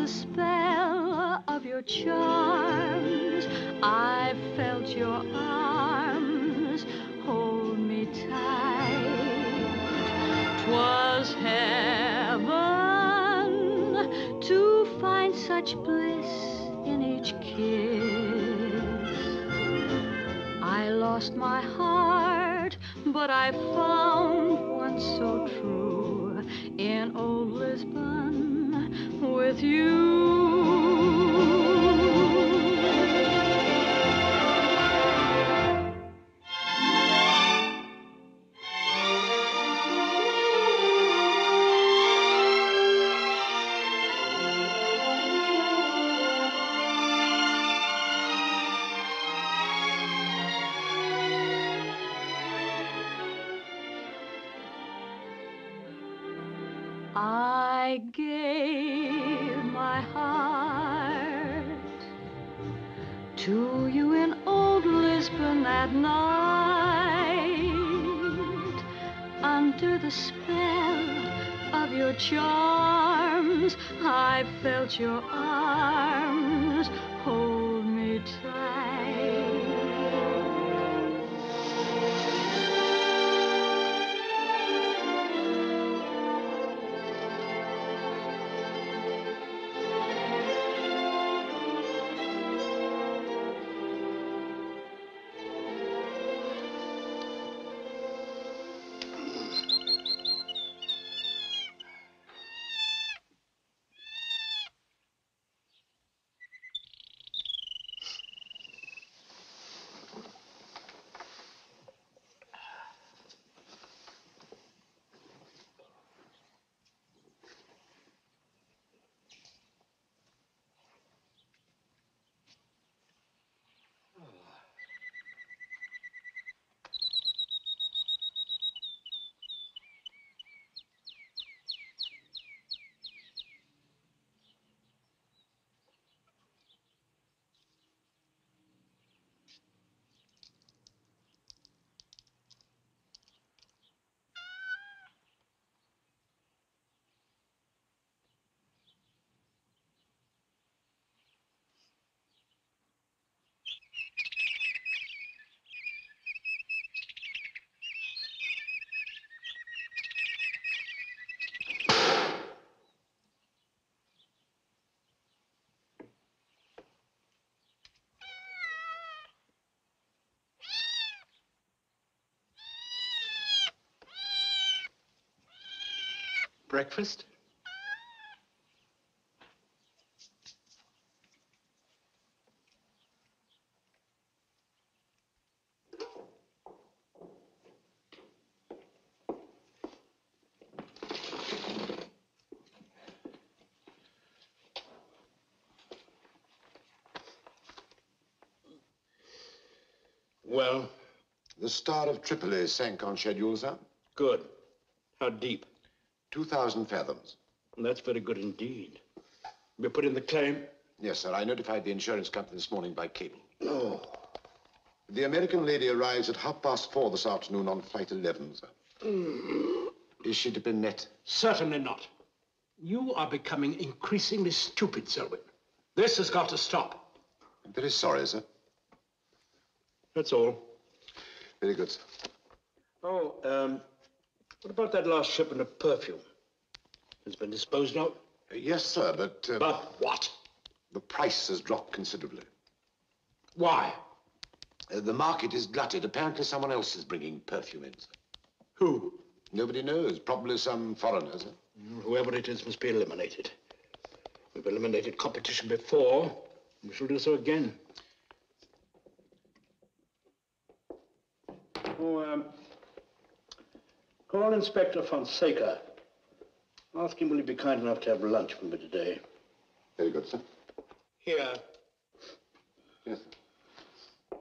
the spell of your charms. I've felt your arms hold me tight. 'Twas heaven to find such bliss in each kiss. I lost my heart, but I found one so true in old Lisbon with you. I gave my heart to you in old Lisbon that night. Under the spell of your charms, I felt your arms hold me tight. Breakfast? Well, the Star of Tripoli sank on schedule, sir. Good. How deep? 2,000 fathoms. Well, that's very good indeed. We put in the claim? Yes, sir. I notified the insurance company this morning by cable. Oh. The American lady arrives at 4:30 this afternoon on flight 11, sir. Is she to be met? Certainly not. You are becoming increasingly stupid, Selwyn. This has got to stop. I'm very sorry, sir. That's all. Very good, sir. Oh, what about that last shipment of perfume? It's been disposed of? Yes, sir, but... But what? The price has dropped considerably. Why? The market is glutted. Apparently someone else is bringing perfume in, sir. Who? Nobody knows. Probably some foreigner, sir. Whoever it is must be eliminated. We've eliminated competition before. We shall do so again. Oh, call Inspector Fonseca. Ask him will he be kind enough to have lunch with me today. Very good, sir. Here. Yes, sir.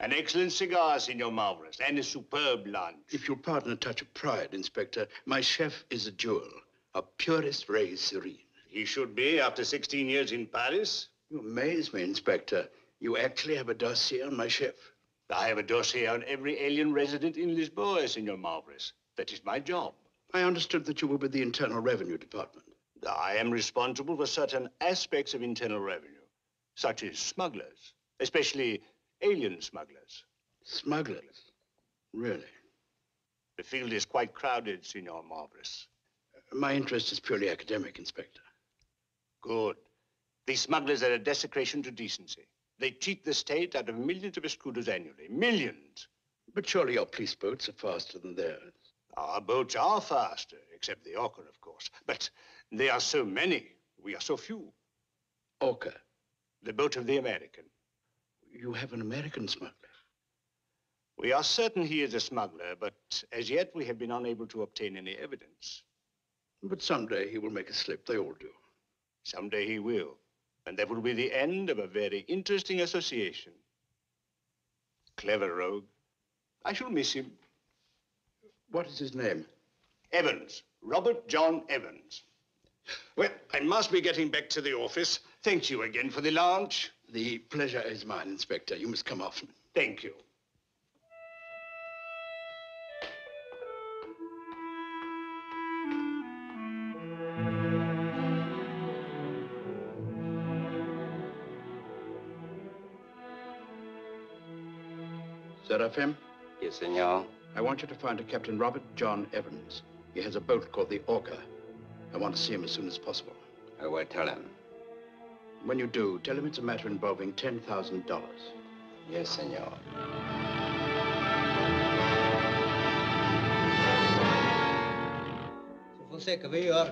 An excellent cigar, Signor Mavros, and a superb lunch. If you'll pardon a touch of pride, Inspector, my chef is a jewel, a purest raised serene. He should be, after 16 years in Paris. You amaze me, Inspector. You actually have a dossier on my chef. I have a dossier on every alien resident in Lisboa, Signor Mavros. That is my job. I understood that you were with the Internal Revenue Department. I am responsible for certain aspects of internal revenue, such as smugglers, especially alien smugglers. Smugglers? Really? The field is quite crowded, Signor Mavros. My interest is purely academic, Inspector. Good. These smugglers are a desecration to decency. They cheat the state out of millions of escudos annually. Millions! But surely your police boats are faster than theirs. Our boats are faster, except the Orca, of course. But they are so many, we are so few. Orca? The boat of the American. You have an American smuggler? We are certain he is a smuggler, but as yet we have been unable to obtain any evidence. But someday he will make a slip. They all do. Someday he will. And that will be the end of a very interesting association. Clever rogue. I shall miss him. What is his name? Evans. Robert John Evans. Well, I must be getting back to the office. Thank you again for the lunch. The pleasure is mine, Inspector. You must come often. Thank you. Seraphim? Yes, senor. I want you to find a Captain Robert John Evans. He has a boat called the Orca. I want to see him as soon as possible. I will tell him. When you do, tell him it's a matter involving $10,000. Yes, senor. Fonseca, where you are?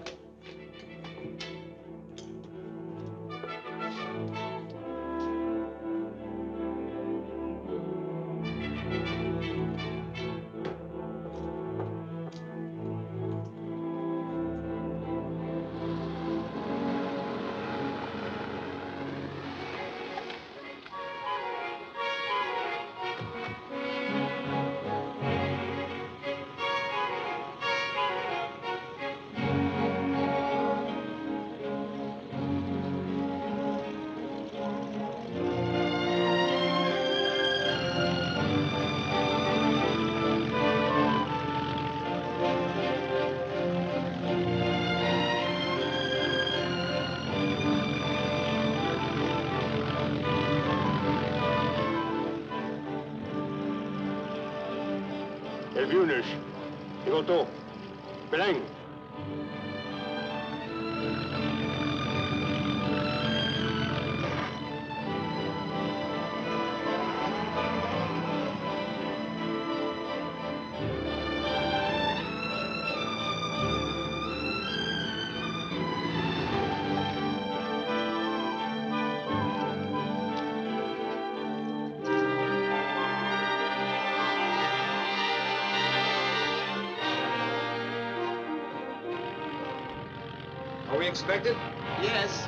Expected? Yes.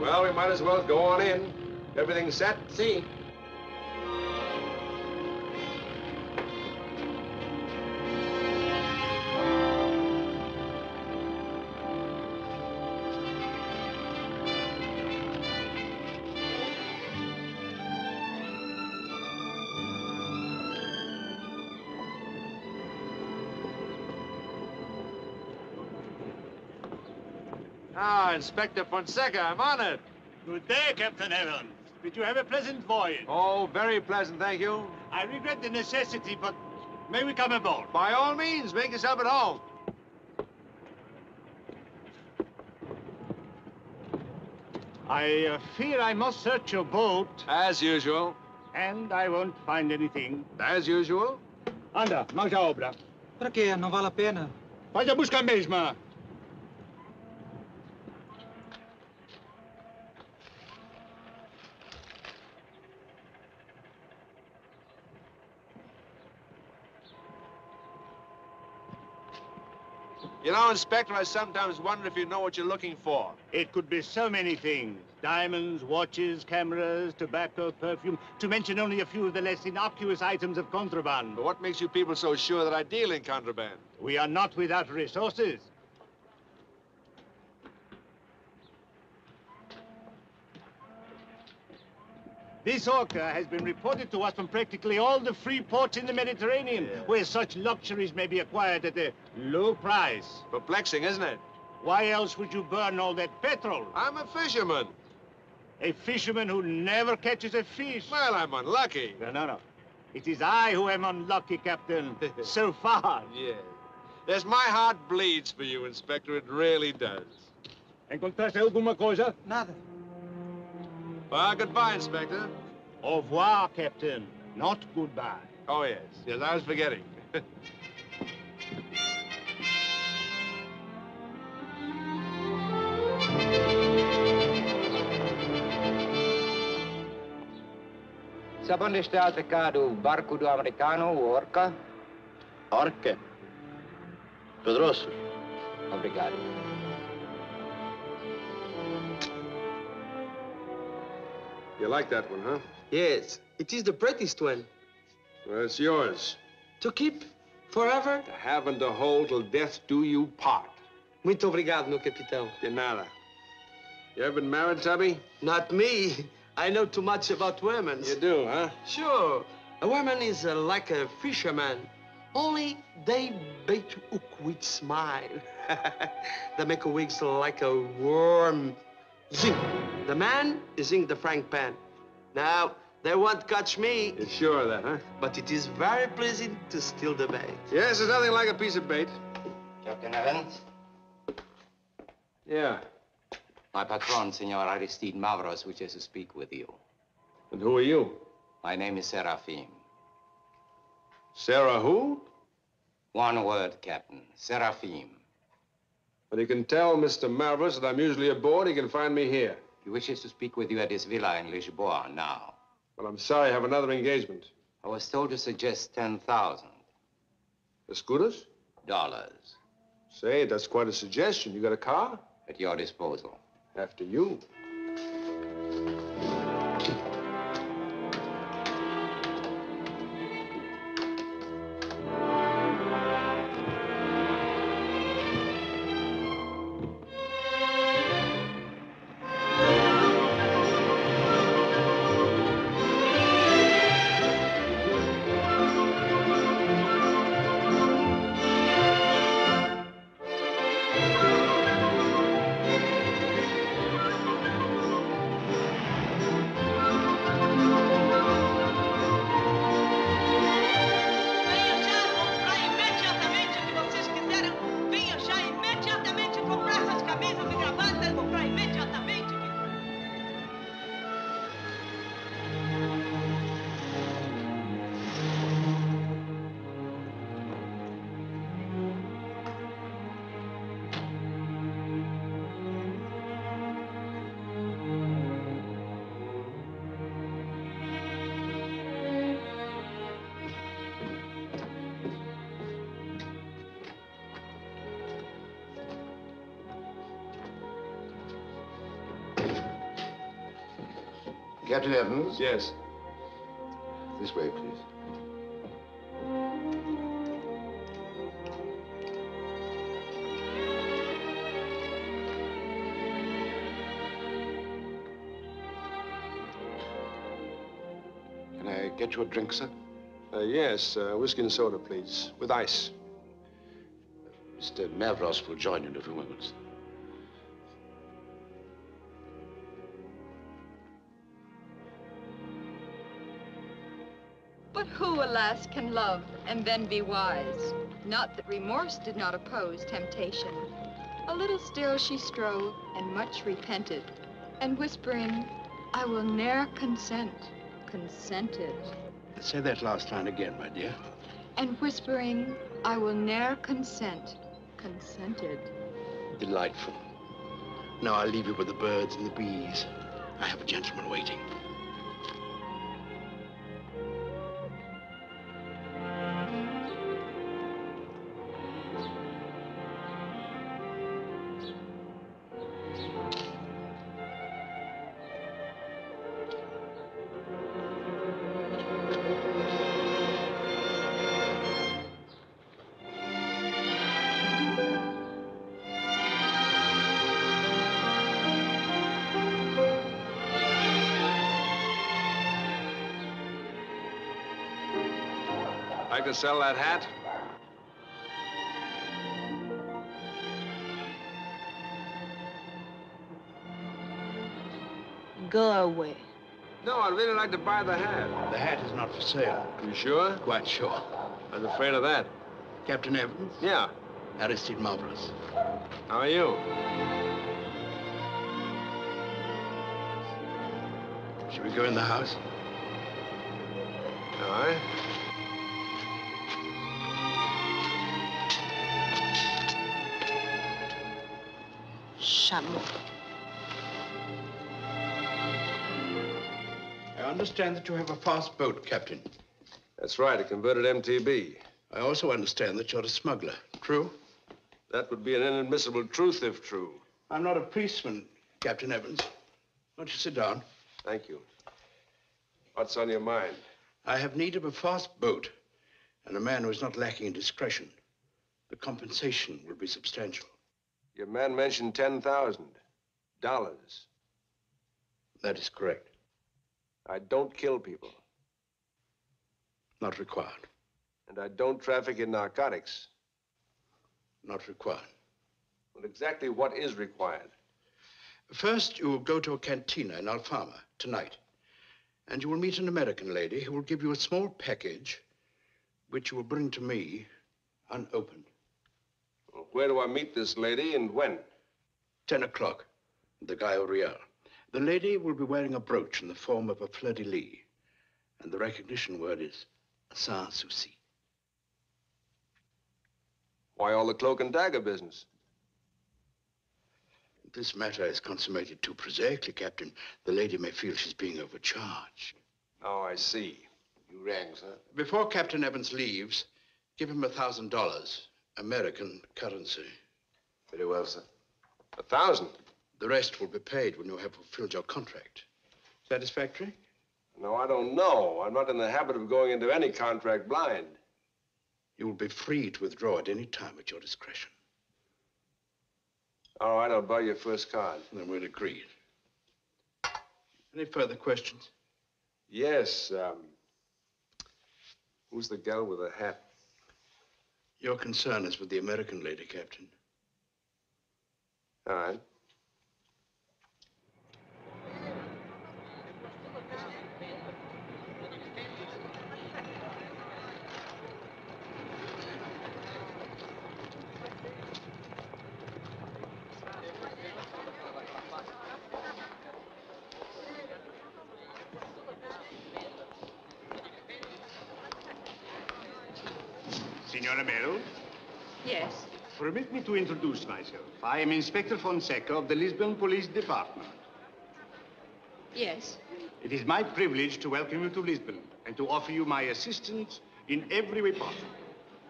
Well, we might as well go on in. Everything set? See. Inspector Fonseca, I'm honored. Good day, Captain Evans. Did you have a pleasant voyage? Oh, very pleasant, thank you. I regret the necessity, but may we come aboard? By all means, make yourself at home. I fear I must search your boat. As usual. And I won't find anything. As usual. Anda, mãos à obra. Pra quê? Não vale a pena. Faz a busca mesma. You know, Inspector, I sometimes wonder if you know what you're looking for. It could be so many things. Diamonds, watches, cameras, tobacco, perfume, to mention only a few of the less innocuous items of contraband. But what makes you people so sure that I deal in contraband? We are not without resources. This Orca has been reported to us from practically all the free ports in the Mediterranean, where such luxuries may be acquired at a low price. Perplexing, isn't it? Why else would you burn all that petrol? I'm a fisherman. A fisherman who never catches a fish. Well, I'm unlucky. No, no, no. It is I who am unlucky, Captain, so far. Yeah. Yes, my heart bleeds for you, Inspector. It really does. Encontraste alguma coisa? Nada. Well, goodbye, Inspector. Au revoir, Captain. Not goodbye. Oh, yes. Yes, I was forgetting. Sabe onde está atacado o barco do americano, o Orca? Orca? Pedroso. Obrigado. You like that one, huh? Yes. It is the prettiest one. Well, it's yours. To keep? Forever? To have and to hold till death do you part. Muito obrigado, meu capitão. De nada. You ever been married, Tubby? Not me. I know too much about women. You do, huh? Sure. A woman is like a fisherman. Only they bait hook with smile. They make a wig like a worm. Zing. The man is in the frying pan. Now, they won't catch me. You're sure of that, huh? But it is very pleasing to steal the bait. Yes, there's nothing like a piece of bait. Captain Evans? Yeah. My patron, Senor Aristide Mavros, wishes to speak with you. And who are you? My name is Seraphim. Sarah who? One word, Captain. Seraphim. But he can tell Mr. Mavros that I'm usually aboard. He can find me here. He wishes to speak with you at his villa in Lisboa now. Well, I'm sorry. I have another engagement. I was told to suggest 10,000. Escudos? Dollars. Say, that's quite a suggestion. You got a car? At your disposal. After you. Captain Evans? Yes. This way, please. Can I get you a drink, sir? Yes, whiskey and soda, please, with ice. Mr. Mavros will join you in a few moments. Alas, can love and then be wise. Not that remorse did not oppose temptation. A little still she strove and much repented, and whispering, I will ne'er consent, consented. Say that last line again, my dear. And whispering, I will ne'er consent, consented. Delightful. Now I'll leave you with the birds and the bees. I have a gentleman waiting. Like to sell that hat? Go away. No, I'd really like to buy the hat. The hat is not for sale. You sure? Quite sure. I was afraid of that. Captain Evans? Yeah. Aristide Mavros. How are you? Should we go in the house? All right. Chameau. I understand that you have a fast boat, Captain. That's right, a converted MTB. I also understand that you're a smuggler. True? That would be an inadmissible truth if true. I'm not a policeman, Captain Evans. Won't you sit down? Thank you. What's on your mind? I have need of a fast boat and a man who is not lacking in discretion. The compensation will be substantial. Your man mentioned $10,000. That is correct. I don't kill people. Not required. And I don't traffic in narcotics. Not required. Well, exactly what is required? First, you will go to a cantina in Alfama tonight, and you will meet an American lady who will give you a small package which you will bring to me unopened. Well, where do I meet this lady and when? 10 o'clock, the Gay Aurelle. The lady will be wearing a brooch in the form of a fleur-de-lis, and the recognition word is Saint-Souci. Why all the cloak and dagger business? This matter is consummated too prosaically, Captain. The lady may feel she's being overcharged. Oh, I see. You rang, sir. Before Captain Evans leaves, give him $1,000, American currency. Very well, sir. 1,000? The rest will be paid when you have fulfilled your contract. Satisfactory? No, I don't know. I'm not in the habit of going into any contract blind. You will be free to withdraw at any time at your discretion. All right, I'll buy your first card. Then we'll agree. Any further questions? Yes, who's the gal with the hat? Your concern is with the American lady, Captain. All right. Signora Merrill? Yes? Permit me to introduce myself. I am Inspector Fonseca of the Lisbon Police Department. Yes? It is my privilege to welcome you to Lisbon and to offer you my assistance in every way possible.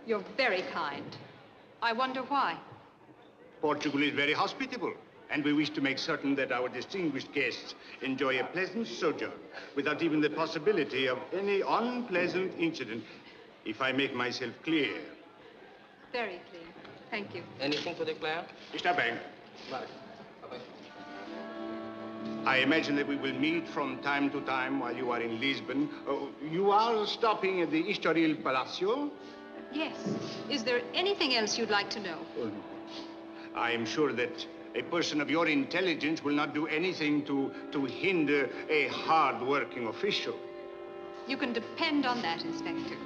You're very kind. I wonder why. Portugal is very hospitable, and we wish to make certain that our distinguished guests enjoy a pleasant sojourn without even the possibility of any unpleasant incident. If I make myself clear. Very clear. Thank you. Anything for the clerk? Mr. Bank. I imagine that we will meet from time to time while you are in Lisbon. You are stopping at the Estoril Palacio? Yes. Is there anything else you'd like to know? I am sure that a person of your intelligence will not do anything to hinder a hard-working official. You can depend on that, Inspector.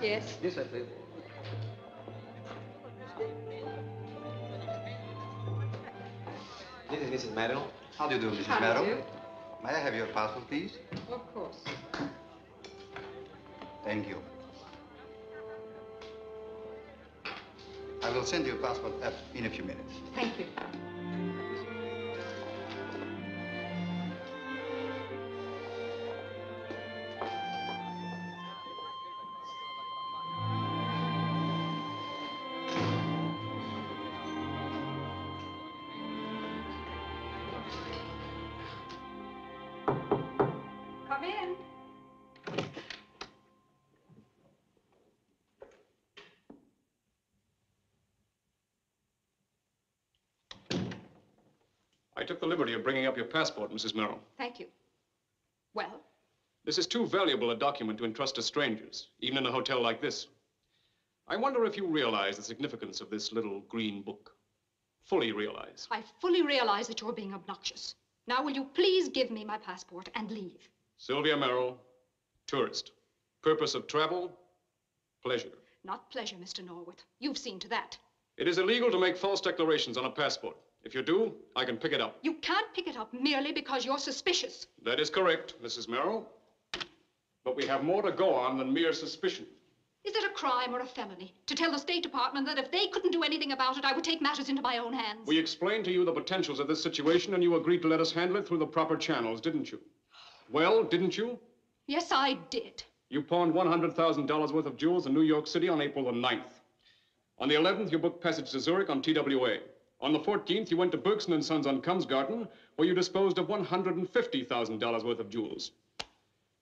Yes. Yes, I do. This is Mrs. Merrill. How do you do, Mrs. Merrill? Do you? May I have your passport, please? Of course. Thank you. I will send your passport up in a few minutes. Thank you. I took the liberty of bringing up your passport, Mrs. Merrill. Thank you. Well? This is too valuable a document to entrust to strangers, even in a hotel like this. I wonder if you realize the significance of this little green book. Fully realize. I fully realize that you're being obnoxious. Now, will you please give me my passport and leave? Sylvia Merrill, tourist. Purpose of travel, pleasure. Not pleasure, Mr. Norwood. You've seen to that. It is illegal to make false declarations on a passport. If you do, I can pick it up. You can't pick it up merely because you're suspicious. That is correct, Mrs. Merrill. But we have more to go on than mere suspicion. Is it a crime or a felony to tell the State Department that if they couldn't do anything about it, I would take matters into my own hands? We explained to you the potentials of this situation, and you agreed to let us handle it through the proper channels, didn't you? Well, didn't you? Yes, I did. You pawned $100,000 worth of jewels in New York City on April the 9th. On the 11th, you booked passage to Zurich on TWA. On the 14th, you went to Bergson and Sons on Komsgarten, where you disposed of $150,000 worth of jewels.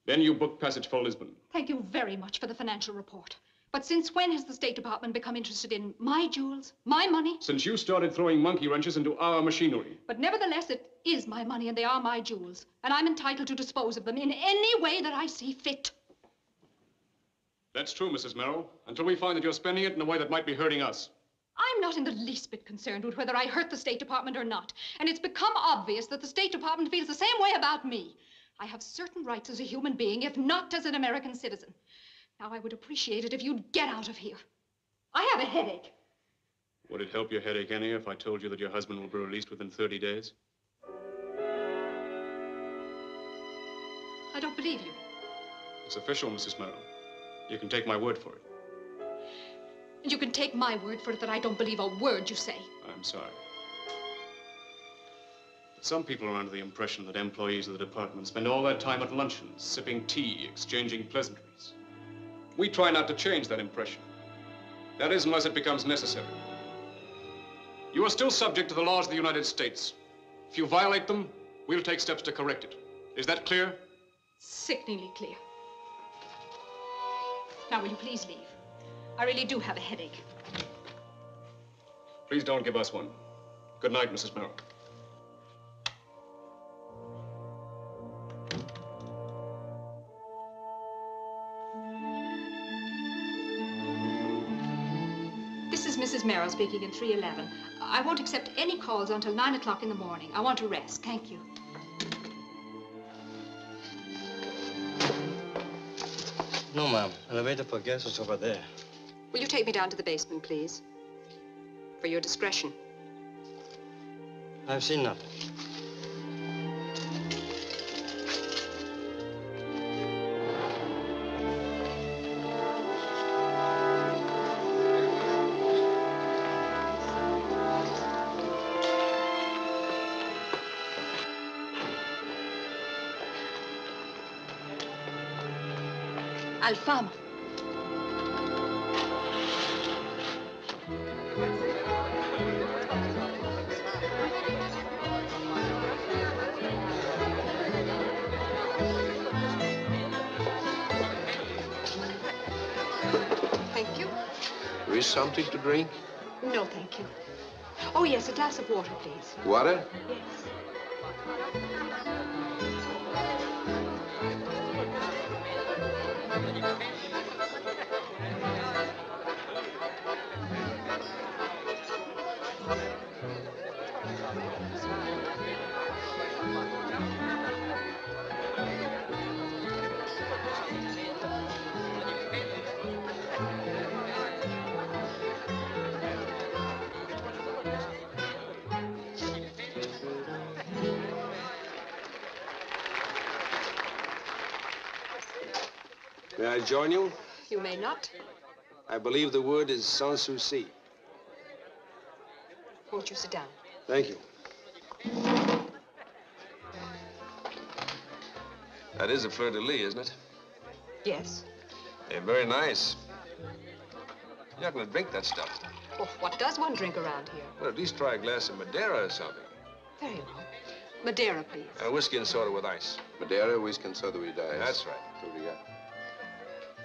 Then you booked passage for Lisbon. Thank you very much for the financial report. But since when has the State Department become interested in my jewels, my money? Since you started throwing monkey wrenches into our machinery. But nevertheless, it is my money and they are my jewels. And I'm entitled to dispose of them in any way that I see fit. That's true, Mrs. Merrill, until we find that you're spending it in a way that might be hurting us. I'm not in the least bit concerned with whether I hurt the State Department or not. And it's become obvious that the State Department feels the same way about me. I have certain rights as a human being, if not as an American citizen. Now, I would appreciate it if you'd get out of here. I have a headache. Would it help your headache any if I told you that your husband will be released within 30 days? I don't believe you. It's official, Mrs. Merrill. You can take my word for it. You can take my word for it that I don't believe a word you say. I'm sorry. Some people are under the impression that employees of the department spend all their time at luncheons, sipping tea, exchanging pleasantries. We try not to change that impression. That is, unless it becomes necessary. You are still subject to the laws of the United States. If you violate them, we'll take steps to correct it. Is that clear? Sickeningly clear. Now, will you please leave? I really do have a headache. Please don't give us one. Good night, Mrs. Merrill. This is Mrs. Merrill speaking in 311. I won't accept any calls until 9 o'clock in the morning. I want to rest. Thank you. No, ma'am. Elevator for guests is over there. Will you take me down to the basement, please? For your discretion. I've seen nothing. Alfama. Something to drink? No, thank you. Oh, yes, a glass of water, please. Water? Yes. I join you? You may not. I believe the word is Saint-Souci. Won't you sit down? Thank you. That is a fleur-de-lis, isn't it? Yes. They're very nice. You're not going to drink that stuff. Well, what does one drink around here? Well, at least try a glass of Madeira or something. Very well. Madeira, please. And whiskey and soda with ice. Madeira, whiskey and soda with ice. That's right.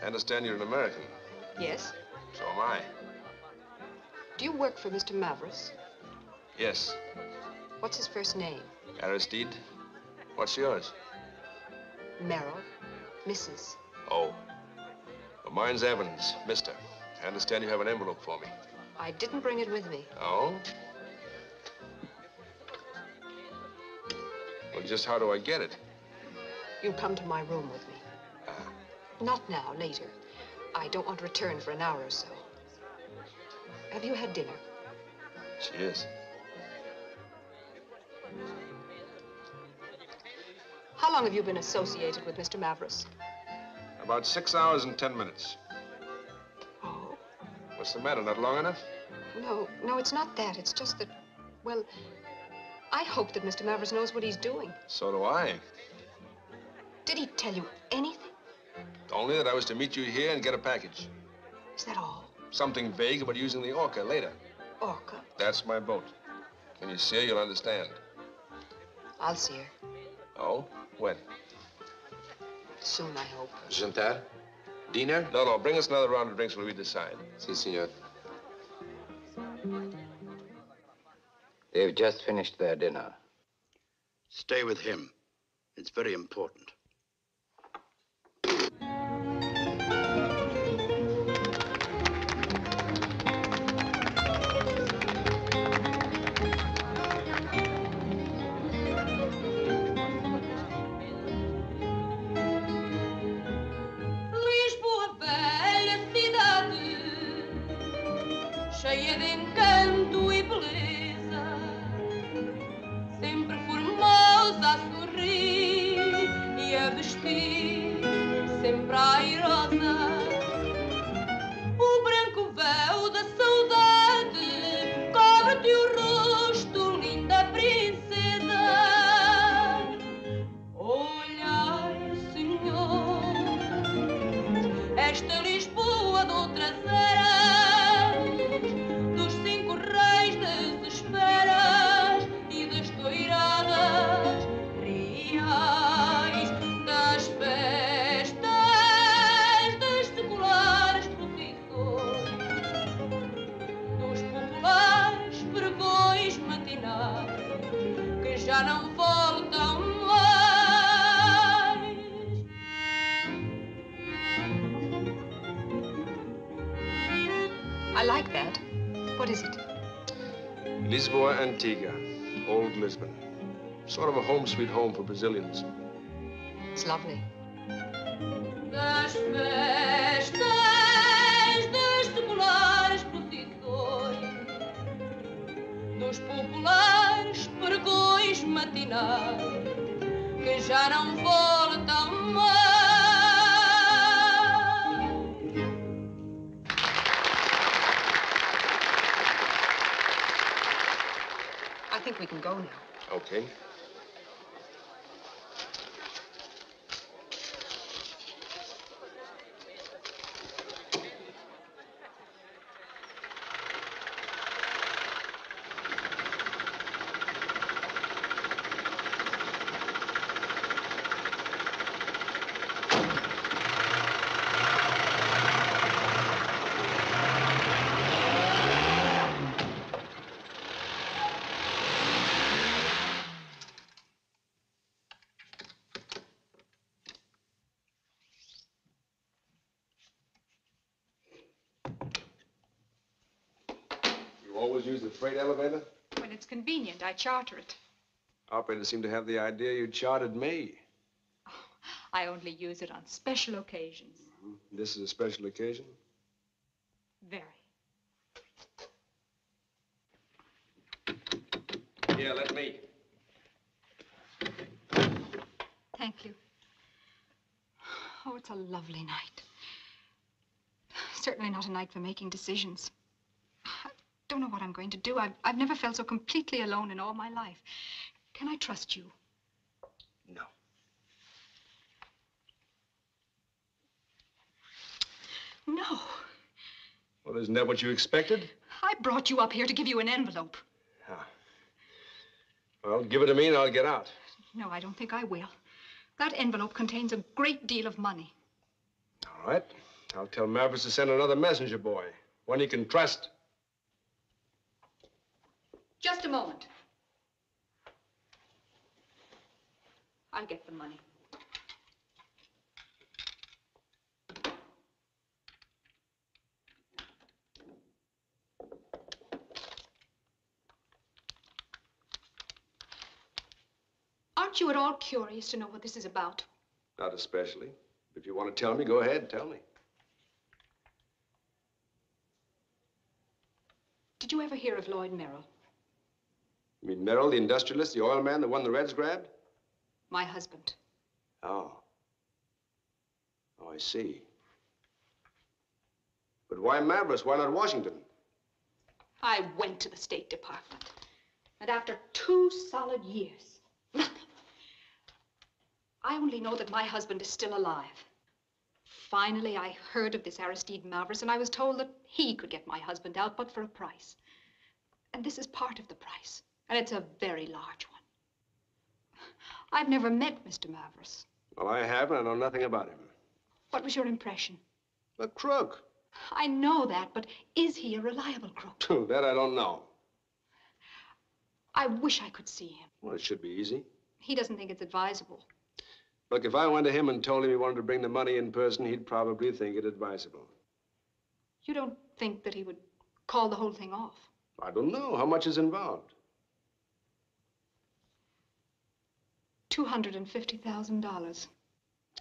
I understand you're an American. Yes. So am I. Do you work for Mr. Mavros? Yes. What's his first name? Aristide. What's yours? Merrill. Mrs. Oh. Well, mine's Evans, Mr. I understand you have an envelope for me. I didn't bring it with me. Oh? Well, just how do I get it? You come to my room with me. Ah. Not now, later. I don't want to return for an hour or so. Have you had dinner? Cheers. How long have you been associated with Mr. Mavros? About 6 hours and 10 minutes. Oh? What's the matter? Not long enough? No, it's not that. It's just that, well, I hope that Mr. Mavros knows what he's doing. So do I. Did he tell you anything? Only that I was to meet you here and get a package. Is that all? Something vague about using the Orca later. Orca? That's my boat. When you see her, you'll understand. I'll see her. Oh? When? Soon, I hope. Jantar? Dinner? No, bring us another round of drinks when we decide. Si, senor. They've just finished their dinner. Stay with him. It's very important. I like that. What is it? Lisboa Antiga, old Lisbon. Sort of a home sweet home for Brazilians. It's lovely. I think we can go now. Okay. Use the freight elevator? When it's convenient, I charter it. Operators seem to have the idea you chartered me. Oh, I only use it on special occasions. Mm-hmm. This is a special occasion? Very. Here, let me. Thank you. Oh, it's a lovely night. certainly not a night for making decisions. I don't know what I'm going to do. I've never felt so completely alone in all my life. Can I trust you? No. No. Well, isn't that what you expected? I brought you up here to give you an envelope. Ah. Well, give it to me and I'll get out. No, I don't think I will. That envelope contains a great deal of money. All right. I'll tell Mavros to send another messenger boy, one he can trust. Just a moment. I'll get the money. Aren't you at all curious to know what this is about? Not especially. If you want to tell me, go ahead, tell me. Did you ever hear of Lloyd Merrill? You mean Merrill, the industrialist, the oil man, the one the Reds grabbed? My husband. Oh. Oh, I see. But why Mavros? Why not Washington? I went to the State Department. And after 2 solid years, nothing. I only know that my husband is still alive. Finally, I heard of this Aristide Mavros, and I was told that he could get my husband out, but for a price. And this is part of the price, and it's a very large one. I've never met Mr. Mavros. Well, I haven't. I know nothing about him. What was your impression? A crook. I know that, but is he a reliable crook? That I don't know. I wish I could see him. Well, it should be easy. He doesn't think it's advisable. Look, if I went to him and told him he wanted to bring the money in person, he'd probably think it advisable. You don't think that he would call the whole thing off? I don't know. How much is involved? $250,000.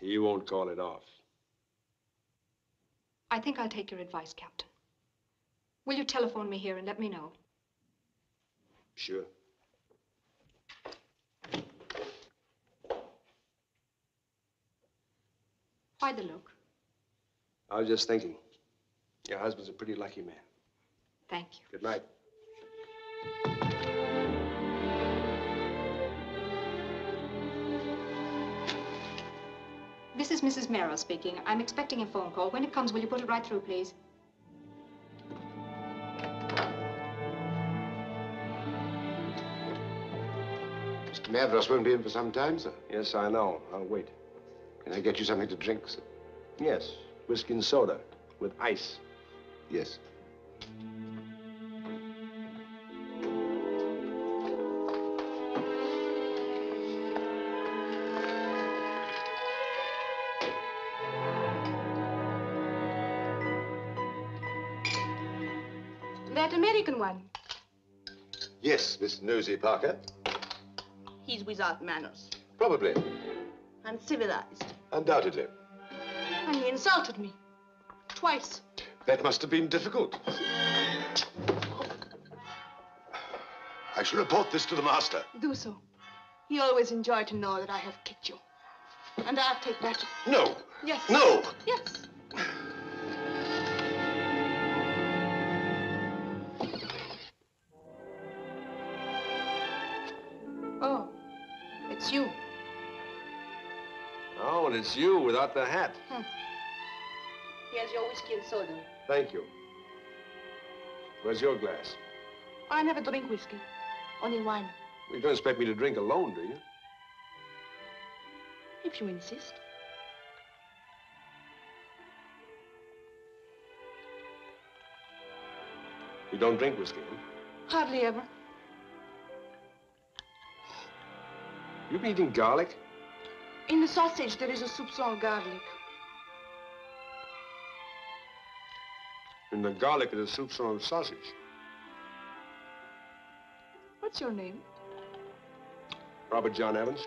He won't call it off. I think I'll take your advice, Captain. Will you telephone me here and let me know? Sure. Why the look? I was just thinking. Your husband's a pretty lucky man. Thank you. Good night. This is Mrs. Merrill speaking. I'm expecting a phone call. When it comes, will you put it right through, please? Mr. Mavros won't be in for some time, sir. Yes, I know. I'll wait. Can I get you something to drink, sir? Yes, whiskey and soda with ice. Yes. That American one? Yes, Miss Nosey Parker. He's without manners. Probably. Uncivilized. Undoubtedly. And he insulted me. 2 times. That must have been difficult. I shall report this to the master. Do so. He always enjoyed to know that I have kicked you. And I'll take that. No. Yes. No. Yes. Oh, it's you. Oh, and it's you without the hat. Huh. Here's your whiskey and soda. Thank you. Where's your glass? I never drink whiskey, only wine. Well, you don't expect me to drink alone, do you? If you insist. You don't drink whiskey, huh? Hardly ever. You've been eating garlic? In the sausage, there is a soupçon of garlic. In the garlic, there is a soupçon of sausage. What's your name? Robert John Evans.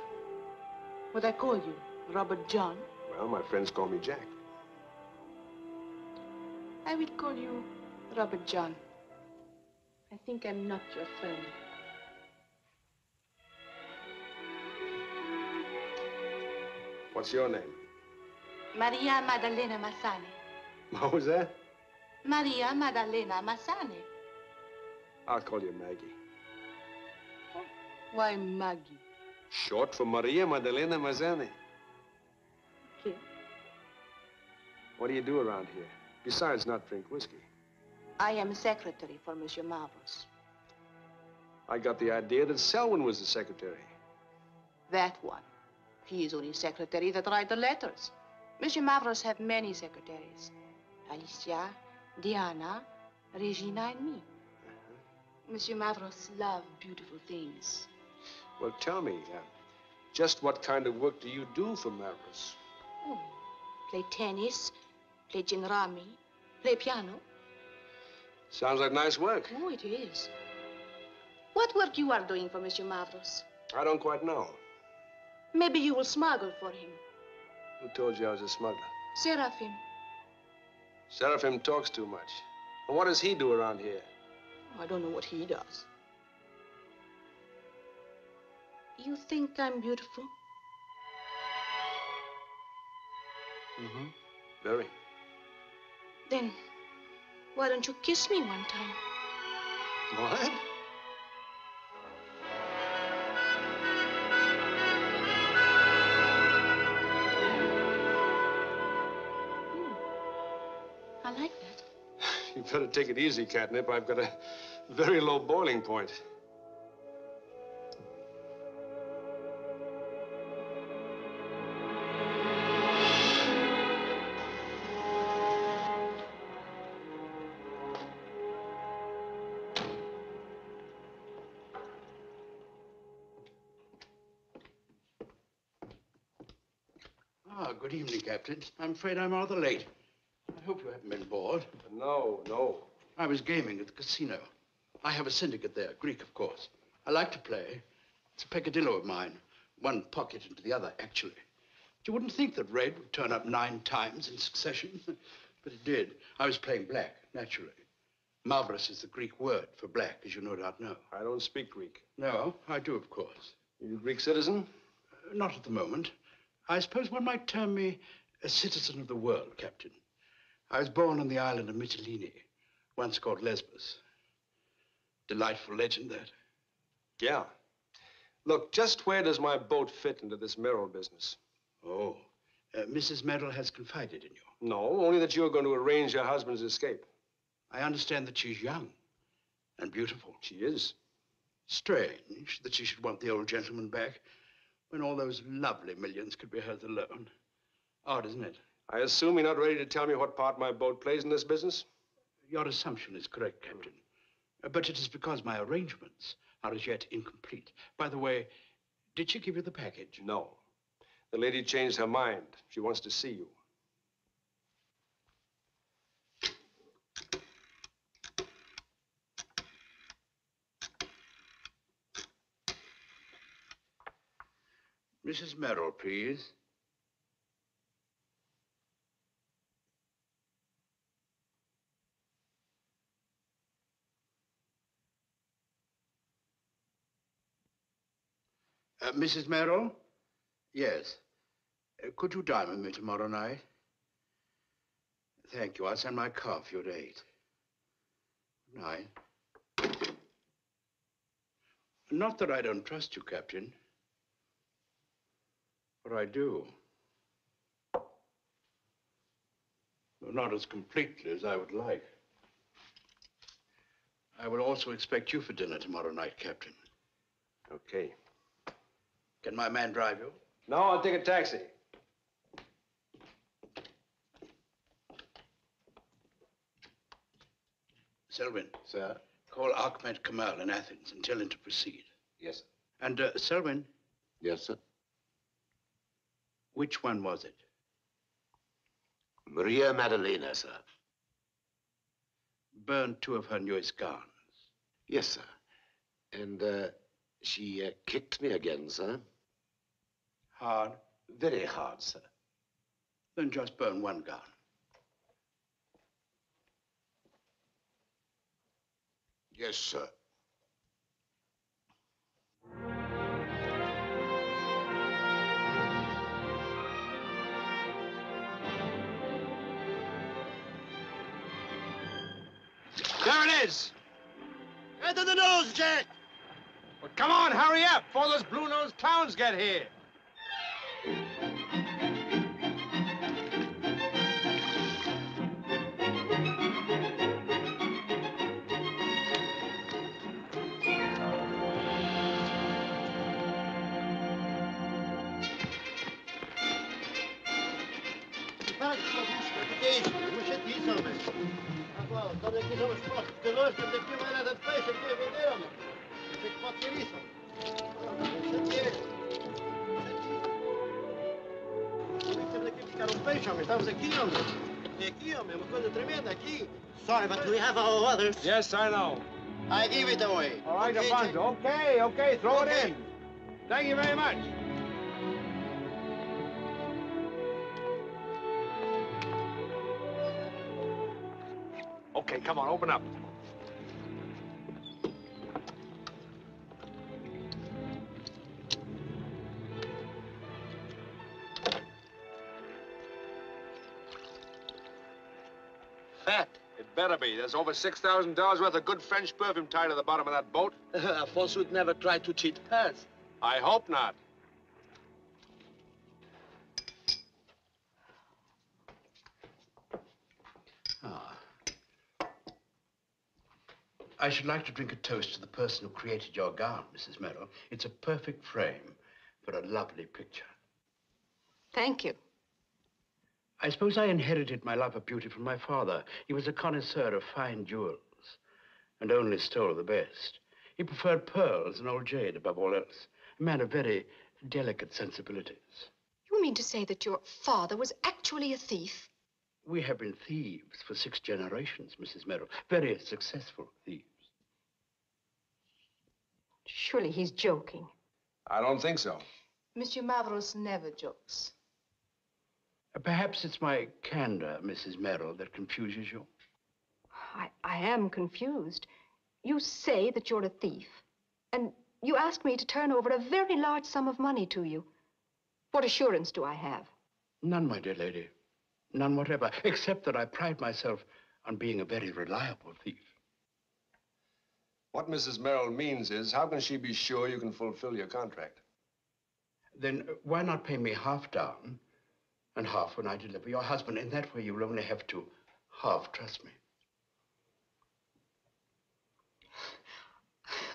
What I call you, Robert John? Well, my friends call me Jack. I will call you Robert John. I think I'm not your friend. What's your name? Maria Maddalena Massani. What was that? Maria Maddalena Massani. I'll call you Maggie. Oh, why Maggie? Short for Maria Maddalena Massani. Okay. What do you do around here? Besides not drink whiskey. I am secretary for Monsieur Mavros. I got the idea that Selwyn was the secretary. That one. He is only secretary that write the letters. Monsieur Mavros have many secretaries. Alicia, Diana, Regina, and me. Monsieur Mavros love beautiful things. Well, tell me, just what kind of work do you do for Mavros? Oh, play tennis, play ginrami, play piano. Sounds like nice work. Oh, it is. What work you are doing for Monsieur Mavros? I don't quite know. Maybe you will smuggle for him. Who told you I was a smuggler? Seraphim. Seraphim talks too much. And what does he do around here? I don't know what he does. You think I'm beautiful? Mm-hmm. Very. Then, why don't you kiss me one time? What? You better take it easy, Catnip. I've got a very low boiling point. Ah, good evening, Captain. I'm afraid I'm rather late. I hope you haven't been bored. No, no. I was gaming at the casino. I have a syndicate there, Greek, of course. I like to play. It's a peccadillo of mine, one pocket into the other, actually. But you wouldn't think that red would turn up 9 times in succession, but it did. I was playing black, naturally. Mavros is the Greek word for black, as you no doubt know. I don't speak Greek. No, I do, of course. Are you a Greek citizen? Not at the moment. I suppose one might term me a citizen of the world, Captain. I was born on the island of Mitalini, once called Lesbos. Delightful legend, that. Yeah. Look, just where does my boat fit into this Merrill business? Oh, Mrs. Merrill has confided in you. No, only that you're going to arrange your husband's escape. I understand that she's young and beautiful. She is. Strange that she should want the old gentleman back when all those lovely millions could be hers alone. Odd, isn't it? I assume you're not ready to tell me what part my boat plays in this business? Your assumption is correct, Captain. But it is because my arrangements are as yet incomplete. By the way, did she give you the package? No. The lady changed her mind. She wants to see you. Mrs. Merrill, please. Mrs. Merrill? Yes. Could you dine with me tomorrow night? Thank you. I'll send my car for you at 8. Good night. Not that I don't trust you, Captain. But I do. Though not as completely as I would like. I will also expect you for dinner tomorrow night, Captain. Okay. Can my man drive you? No, I'll take a taxi. Selwyn. Sir? Call Achmed Kamal in Athens and tell him to proceed. Yes, sir. And, Selwyn? Yes, sir? Which one was it? Maria Maddalena, sir. Burned 2 of her newest garns. Yes, sir. And, she kicked me again, sir. Hard? Very hard, sir. Then just burn 1 gun. Yes, sir. there it is. Head to the nose, Jack. Well, come on, hurry up before those blue-nosed clowns get here. Sorry, but we have our others. Yes, I know. I give it away. All right, okay, Alfonso. Okay, okay, throw it in. Thank you very much. Okay, come on, open up. Fat. It better be. There's over $6,000 worth of good French perfume tied to the bottom of that boat. A force would never try to cheat us. I hope not. I should like to drink a toast to the person who created your gown, Mrs. Merrill. It's a perfect frame for a lovely picture. Thank you. I suppose I inherited my love of beauty from my father. He was a connoisseur of fine jewels and only stole the best. He preferred pearls and old jade above all else. A man of very delicate sensibilities. You mean to say that your father was actually a thief? We have been thieves for 6 generations, Mrs. Merrill. Very successful thieves. Surely he's joking. I don't think so. Monsieur Mavros never jokes. Perhaps it's my candor, Mrs. Merrill, that confuses you. I am confused. You say that you're a thief, and you ask me to turn over a very large sum of money to you. What assurance do I have? None, my dear lady. None whatever, except that I pride myself on being a very reliable thief. What Mrs. Merrill means is, how can she be sure you can fulfill your contract? Then why not pay me half down and half when I deliver your husband? In that way, you'll only have to half trust me.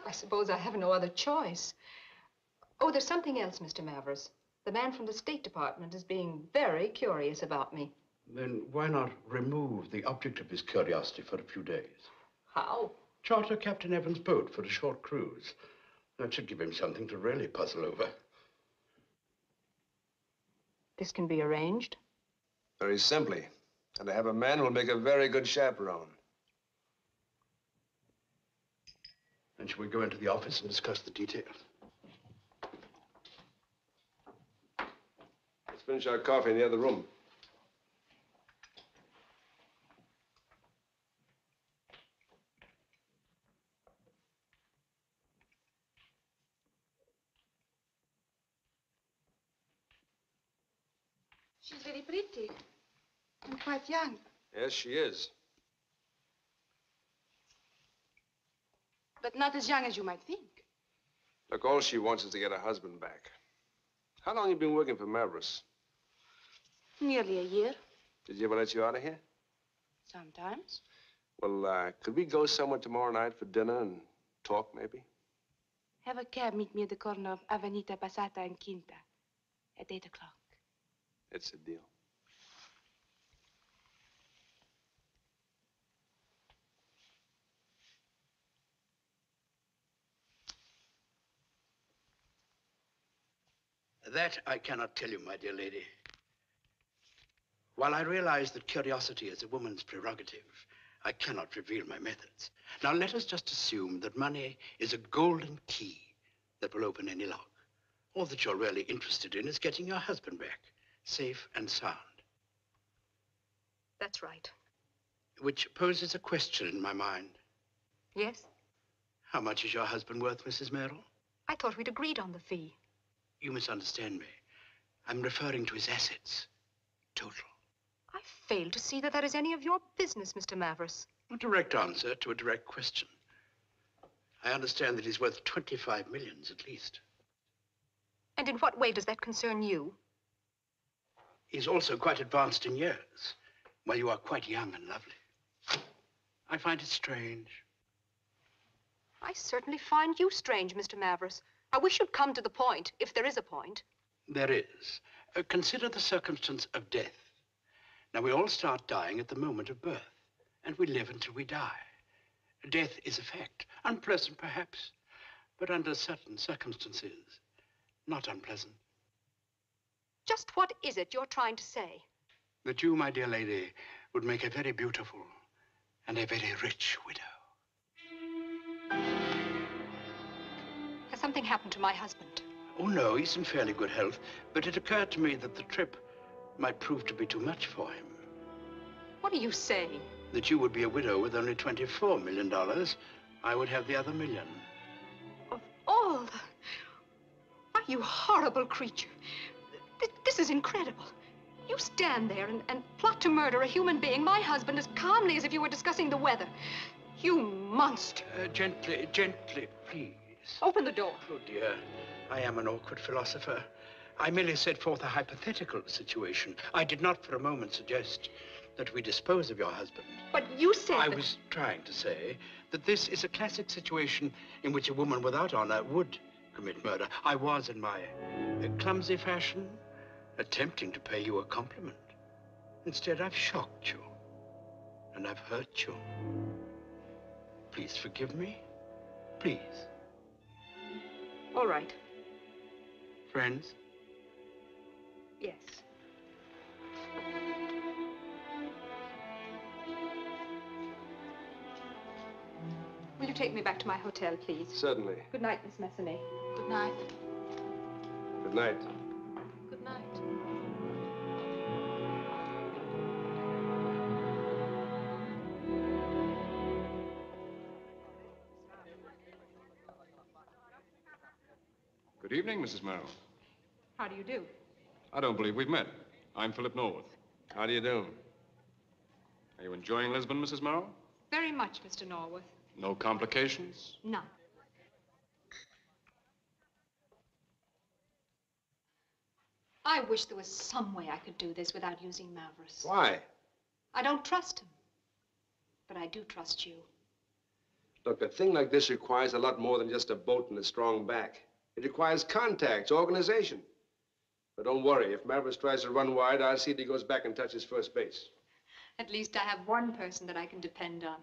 I suppose I have no other choice. Oh, there's something else, Mr. Mavros. The man from the State Department is being very curious about me. Then why not remove the object of his curiosity for a few days? How? Charter Captain Evans' boat for a short cruise. That should give him something to really puzzle over. This can be arranged? Very simply. And I have a man who'll make a very good chaperone. Then shall we go into the office and discuss the details? Let's finish our coffee in the other room. She's very pretty and quite young. Yes, she is. But not as young as you might think. Look, all she wants is to get her husband back. How long have you been working for Mavros? Nearly a year. Did he ever let you out of here? Sometimes. Well, could we go somewhere tomorrow night for dinner and talk, maybe? Have a cab meet me at the corner of Avenida Passata and Quinta at 8 o'clock. It's a deal. That I cannot tell you, my dear lady. While I realize that curiosity is a woman's prerogative, I cannot reveal my methods. Now, let us just assume that money is a golden key that will open any lock. All that you're really interested in is getting your husband back. Safe and sound. That's right. Which poses a question in my mind. Yes? How much is your husband worth, Mrs. Merrill? I thought we'd agreed on the fee. You misunderstand me. I'm referring to his assets. Total. I fail to see that that is any of your business, Mr. Mavros. A direct answer to a direct question. I understand that he's worth 25 millions at least. And in what way does that concern you? He's also quite advanced in years, while you are quite young and lovely. I find it strange. I certainly find you strange, Mr. Mavros. I wish you'd come to the point, if there is a point. There is. Consider the circumstance of death. Now, we all start dying at the moment of birth, and we live until we die. Death is a fact, unpleasant perhaps, but under certain circumstances, not unpleasant. Just what is it you're trying to say? That you, my dear lady, would make a very beautiful and a very rich widow. Has something happened to my husband? Oh, no, he's in fairly good health, but it occurred to me that the trip might prove to be too much for him. What are you saying? That you would be a widow with only $24 million. I would have the other million. Of all the... Why, you horrible creature. This is incredible. You stand there and plot to murder a human being, my husband, as calmly as if you were discussing the weather. You monster. Gently, gently, please. Open the door. Oh, dear. I am an awkward philosopher. I merely set forth a hypothetical situation. I did not for a moment suggest that we dispose of your husband. But you said I was trying to say that this is a classic situation in which a woman without honor would commit murder. I was, in my clumsy fashion, attempting to pay you a compliment. Instead, I've shocked you, and I've hurt you. Please forgive me, please. All right. Friends? Yes. Will you take me back to my hotel, please? Certainly. Good night, Miss Massani. Good night. Good night. Good night. Good evening, Mrs. Merrill. How do you do? I don't believe we've met. I'm Philip Norwood. How do you do? Are you enjoying Lisbon, Mrs. Merrill? Very much, Mr. Norwood. No complications? None. I wish there was some way I could do this without using Mavros. Why? I don't trust him. But I do trust you. Look, a thing like this requires a lot more than just a boat and a strong back. It requires contacts, organization. But don't worry, if Mavros tries to run wide, I'll see that he goes back and touches first base. At least I have one person that I can depend on.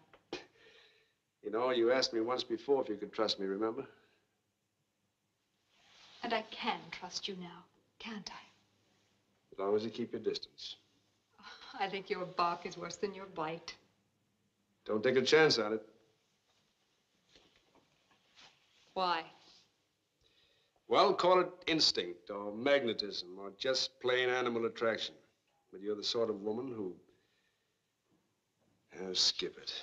You know, you asked me once before if you could trust me, remember? And I can trust you now, can't I? As long as you keep your distance. Oh, I think your bark is worse than your bite. Don't take a chance on it. Why? Well, call it instinct or magnetism or just plain animal attraction. But you're the sort of woman who... Oh, skip it.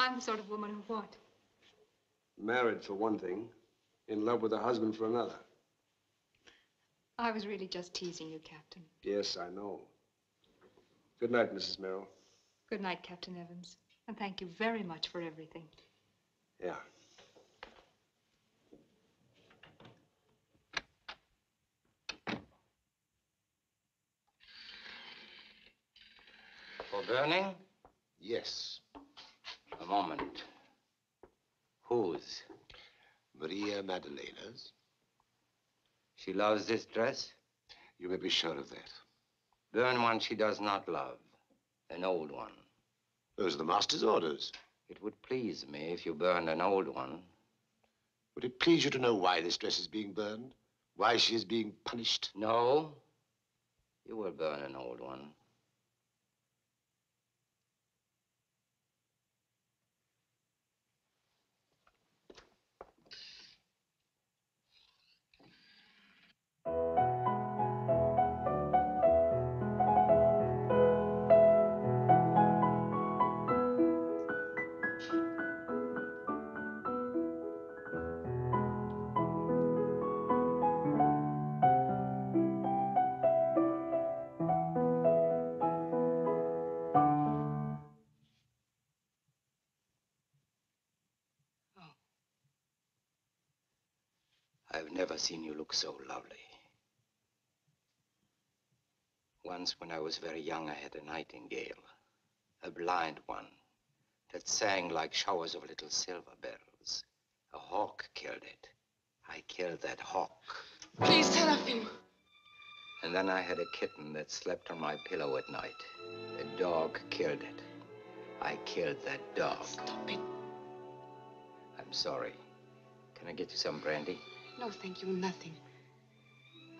I'm the sort of woman who what? Married, for one thing. In love with a husband, for another. I was really just teasing you, Captain. Yes, I know. Good night, Mrs. Merrill. Good night, Captain Evans. And thank you very much for everything. Yeah. For burning? Yes. A moment. Whose? Maria Maddalena's. She loves this dress? You may be sure of that. Burn one she does not love. An old one. Those are the master's orders. It would please me if you burned an old one. Would it please you to know why this dress is being burned? Why she is being punished? No. You will burn an old one. I've never seen you look so lovely. Once when I was very young, I had a nightingale, a blind one, that sang like showers of little silver bells. A hawk killed it. I killed that hawk. Please, Seraphim. And then I had a kitten that slept on my pillow at night. A dog killed it. I killed that dog. Stop it. I'm sorry. Can I get you some brandy? No, thank you, nothing.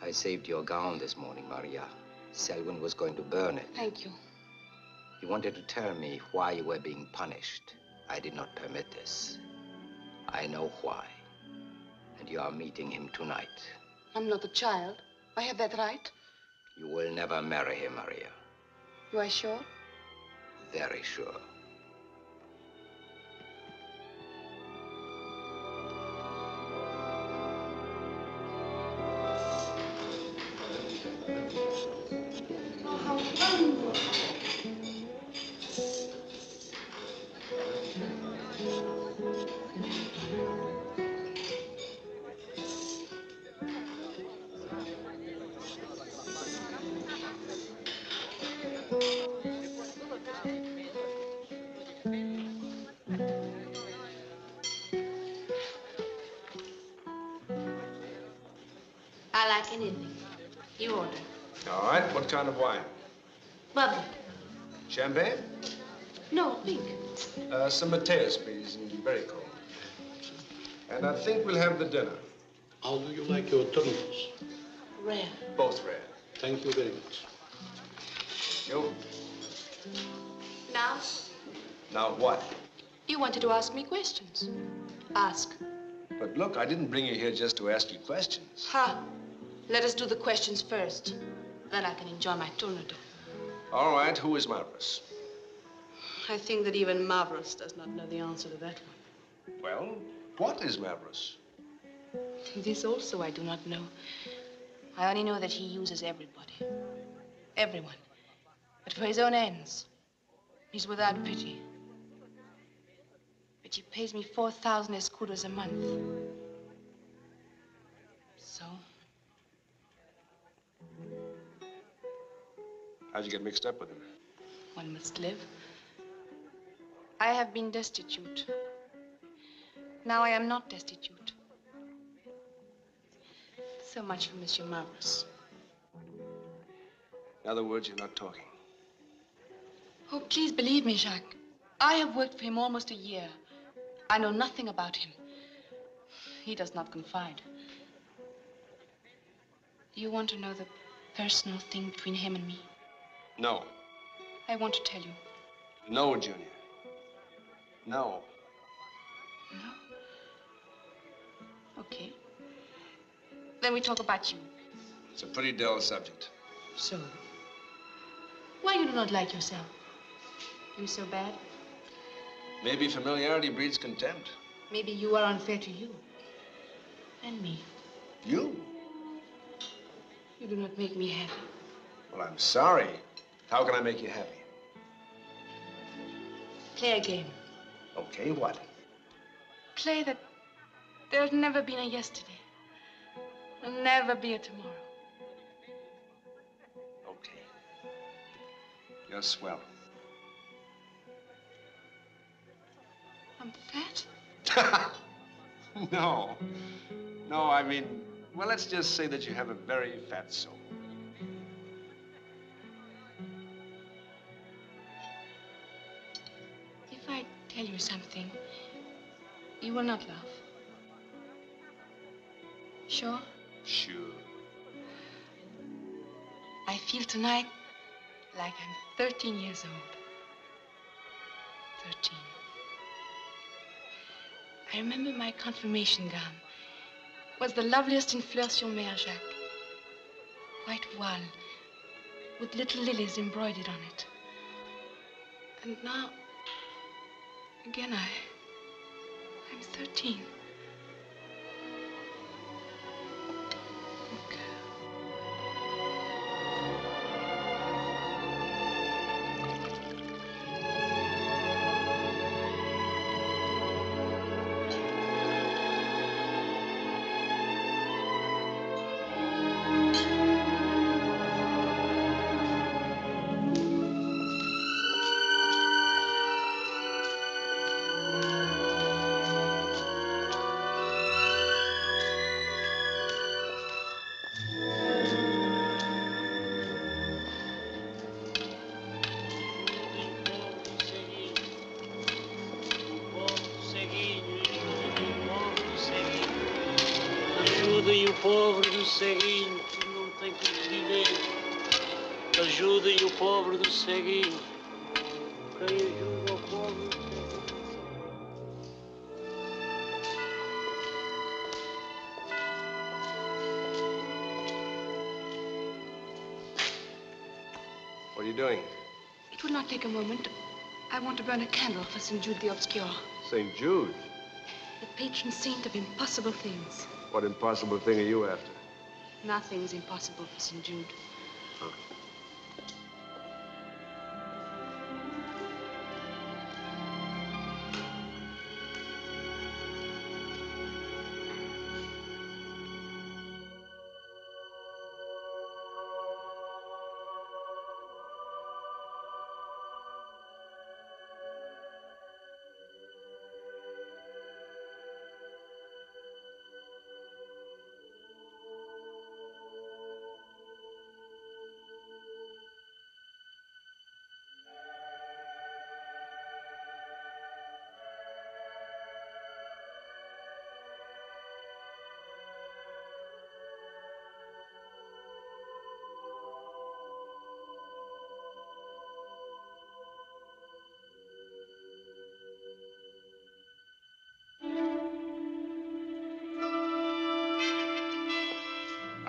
I saved your gown this morning, Maria. Selwyn was going to burn it. Thank you. You wanted to tell me why you were being punished. I did not permit this. I know why. And you are meeting him tonight. I'm not a child. I have that right. You will never marry him, Maria. You are sure? Very sure. What kind of wine? Bubbly. Champagne? No, pink. Some Mateus, please, and very cold. And I think we'll have the dinner. How do you like your tomatoes? Rare. Both rare. Thank you very much. You? Now? Now what? You wanted to ask me questions. Ask. But look, I didn't bring you here just to ask you questions. Ha! Let us do the questions first. Then I can enjoy my tornado. All right, who is Mavros? I think that even Mavros does not know the answer to that one. Well, what is Mavros? This also I do not know. I only know that he uses everybody. Everyone. But for his own ends. He's without pity. But he pays me 4,000 escudos a month. So? How'd you get mixed up with him? One must live. I have been destitute. Now I am not destitute. So much for Monsieur Mavros. In other words, you're not talking. Oh, please believe me, Jacques. I have worked for him almost a year. I know nothing about him. He does not confide. You want to know the personal thing between him and me? No. I want to tell you. No, Junior. No. No? Okay. Then we talk about you. It's a pretty dull subject. So? Why you do not like yourself? You so bad? Maybe familiarity breeds contempt. Maybe you are unfair to you. And me. You? You do not make me happy. Well, I'm sorry. How can I make you happy? Play a game. Okay, what? Play that there's never been a yesterday. There'll never be a tomorrow. Okay. You're swell. I'm fat? No. No, I mean, well, let's just say that you have a very fat soul. Tell you something. You will not laugh. Sure? Sure. I feel tonight like I'm 13 years old. 13. I remember my confirmation gown. It was the loveliest in Fleur-sur-Mer, Jacques. White voile with little lilies embroidered on it. And now, again, I'm 13. Look. Ajudem o pobre do ceguinho que não tem que viver. Ajudem o pobre do ceguinho. Quem ajuda o pobre do ceguinho? What are you doing? It will not take a moment. I want to burn a candle for St. Jude the Obscure. St. Jude? The patron saint of impossible things. What impossible thing are you after? Nothing's impossible for St. Jude. Huh.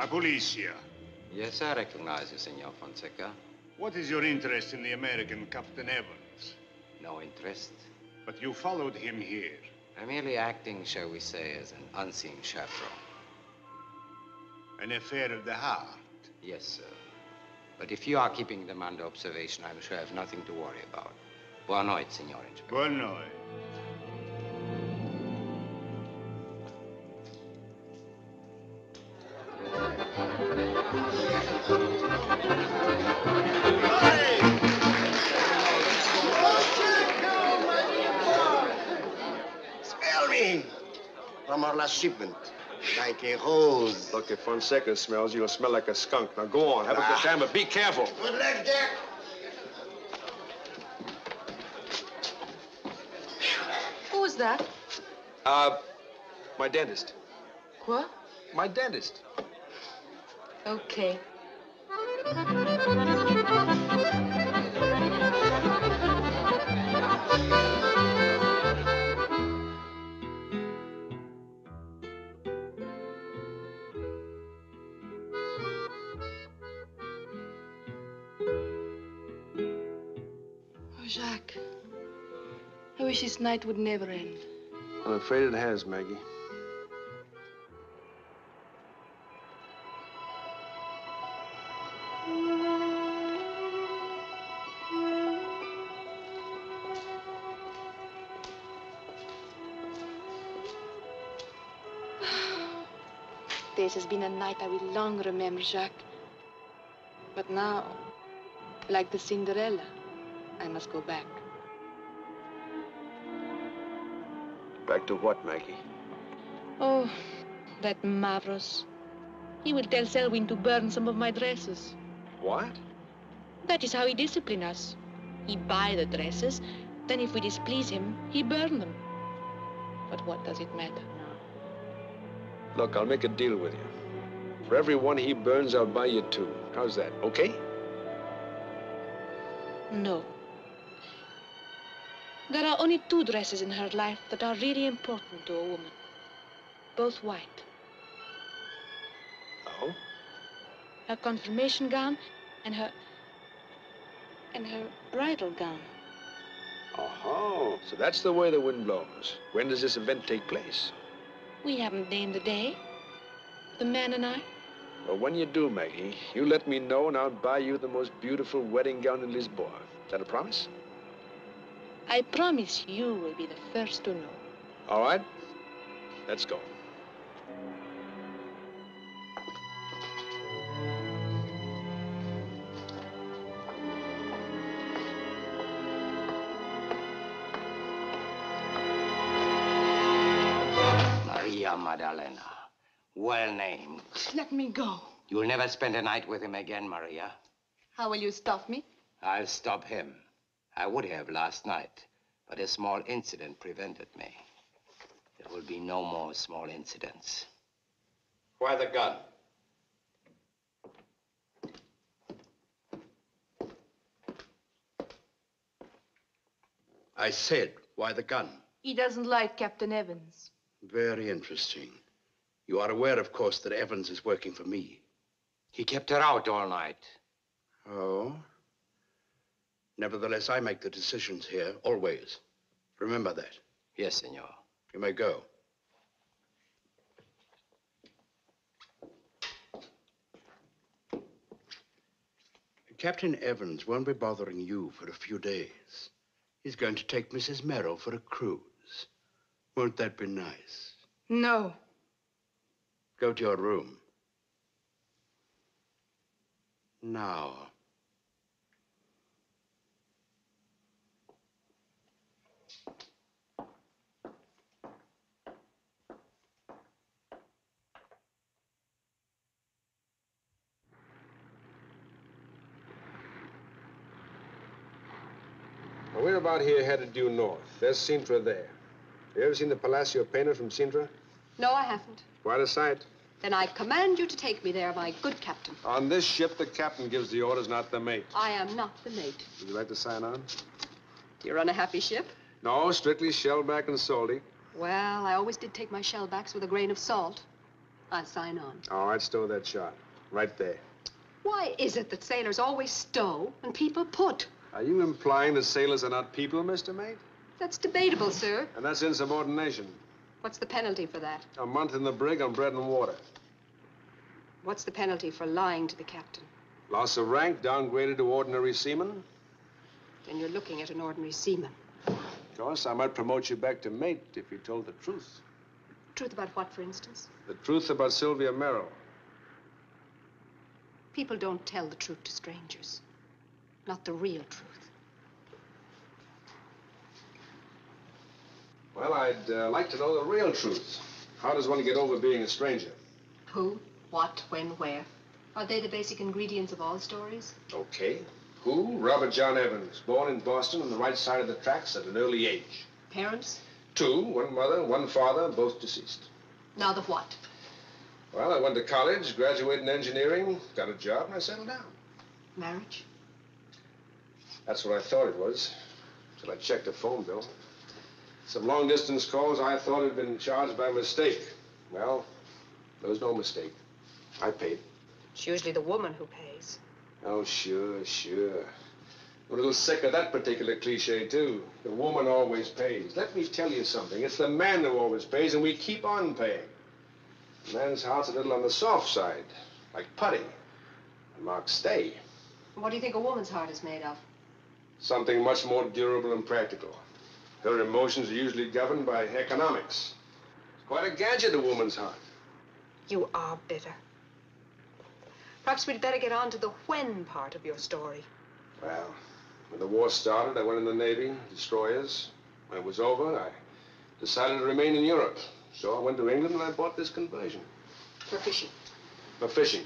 A policia. Yes, I recognize you, Senor Fonseca. What is your interest in the American Captain Evans? No interest. But you followed him here. I'm merely acting, shall we say, as an unseen chaperone. An affair of the heart. Yes, sir. But if you are keeping them under observation, I'm sure I have nothing to worry about. Boa noite, Senor Inspector. Boa noite. Shipment, like a hose. Look, if Fonseca smells, you'll smell like a skunk. Now go on, have a good time, but be careful. Good luck, Jack. Who's that? My dentist. What? My dentist. Okay. Jacques, I wish this night would never end. I'm afraid it has, Maggie. This has been a night I will long remember, Jacques. But now, like the Cinderella, I must go back. Back to what, Maggie? Oh, that Mavros. He will tell Selwyn to burn some of my dresses. What? That is how he disciplined us. He buy the dresses, then if we displease him, he burn them. But what does it matter? Look, I'll make a deal with you. For every one he burns, I'll buy you two. How's that, okay? No. There are only two dresses in her life that are really important to a woman. Both white. Oh? Her confirmation gown and her bridal gown. Oh, so that's the way the wind blows. When does this event take place? We haven't named the day. The man and I. Well, when you do, Maggie, you let me know and I'll buy you the most beautiful wedding gown in Lisboa. Is that a promise? I promise you will be the first to know. All right, let's go. Maria Maddalena, well named. Let me go. You'll never spend a night with him again, Maria. How will you stop me? I'll stop him. I would have last night, but a small incident prevented me. There will be no more small incidents. Why the gun? I said, why the gun? He doesn't like Captain Evans. Very interesting. You are aware, of course, that Evans is working for me. He kept her out all night. Oh. Nevertheless, I make the decisions here, always. Remember that. Yes, senor. You may go. Captain Evans won't be bothering you for a few days. He's going to take Mrs. Merrill for a cruise. Won't that be nice? No. Go to your room. Now. We're about here headed due north. There's Sintra there. You ever seen the Palacio Pena from Sintra? No, I haven't. Quite a sight. Then I command you to take me there, my good captain. On this ship, the captain gives the orders, not the mate. I am not the mate. Would you like to sign on? Do you run a happy ship? No, strictly shellback and salty. Well, I always did take my shellbacks with a grain of salt. I'll sign on. All right, stow that shot. Right there. Why is it that sailors always stow and people put? Are you implying that sailors are not people, Mr. Mate? That's debatable, sir. And that's insubordination. What's the penalty for that? A month in the brig on bread and water. What's the penalty for lying to the captain? Loss of rank, downgraded to ordinary seaman. Then you're looking at an ordinary seaman. Of course, I might promote you back to mate if you told the truth. Truth about what, for instance? The truth about Sylvia Merrill. People don't tell the truth to strangers. Not the real truth. Well, I'd like to know the real truth. How does one get over being a stranger? Who, what, when, where? Are they the basic ingredients of all stories? Okay. Who? Robert John Evans, born in Boston on the right side of the tracks at an early age. Parents? Two, one mother, one father, both deceased. Now the what? Well, I went to college, graduated in engineering, got a job, and I settled down. Marriage? That's what I thought it was, until I checked the phone bill. Some long-distance calls I thought had been charged by mistake. Well, there was no mistake. I paid. It's usually the woman who pays. Oh, sure, sure. I'm a little sick of that particular cliche, too. The woman always pays. Let me tell you something. It's the man who always pays, and we keep on paying. The man's heart's a little on the soft side, like putty. And Mark Stay. What do you think a woman's heart is made of? Something much more durable and practical. Her emotions are usually governed by economics. It's quite a gadget, a woman's heart. You are bitter. Perhaps we'd better get on to the when part of your story. Well, when the war started, I went in the Navy, destroyers. When it was over, I decided to remain in Europe. So I went to England and I bought this conversion. For fishing. For fishing.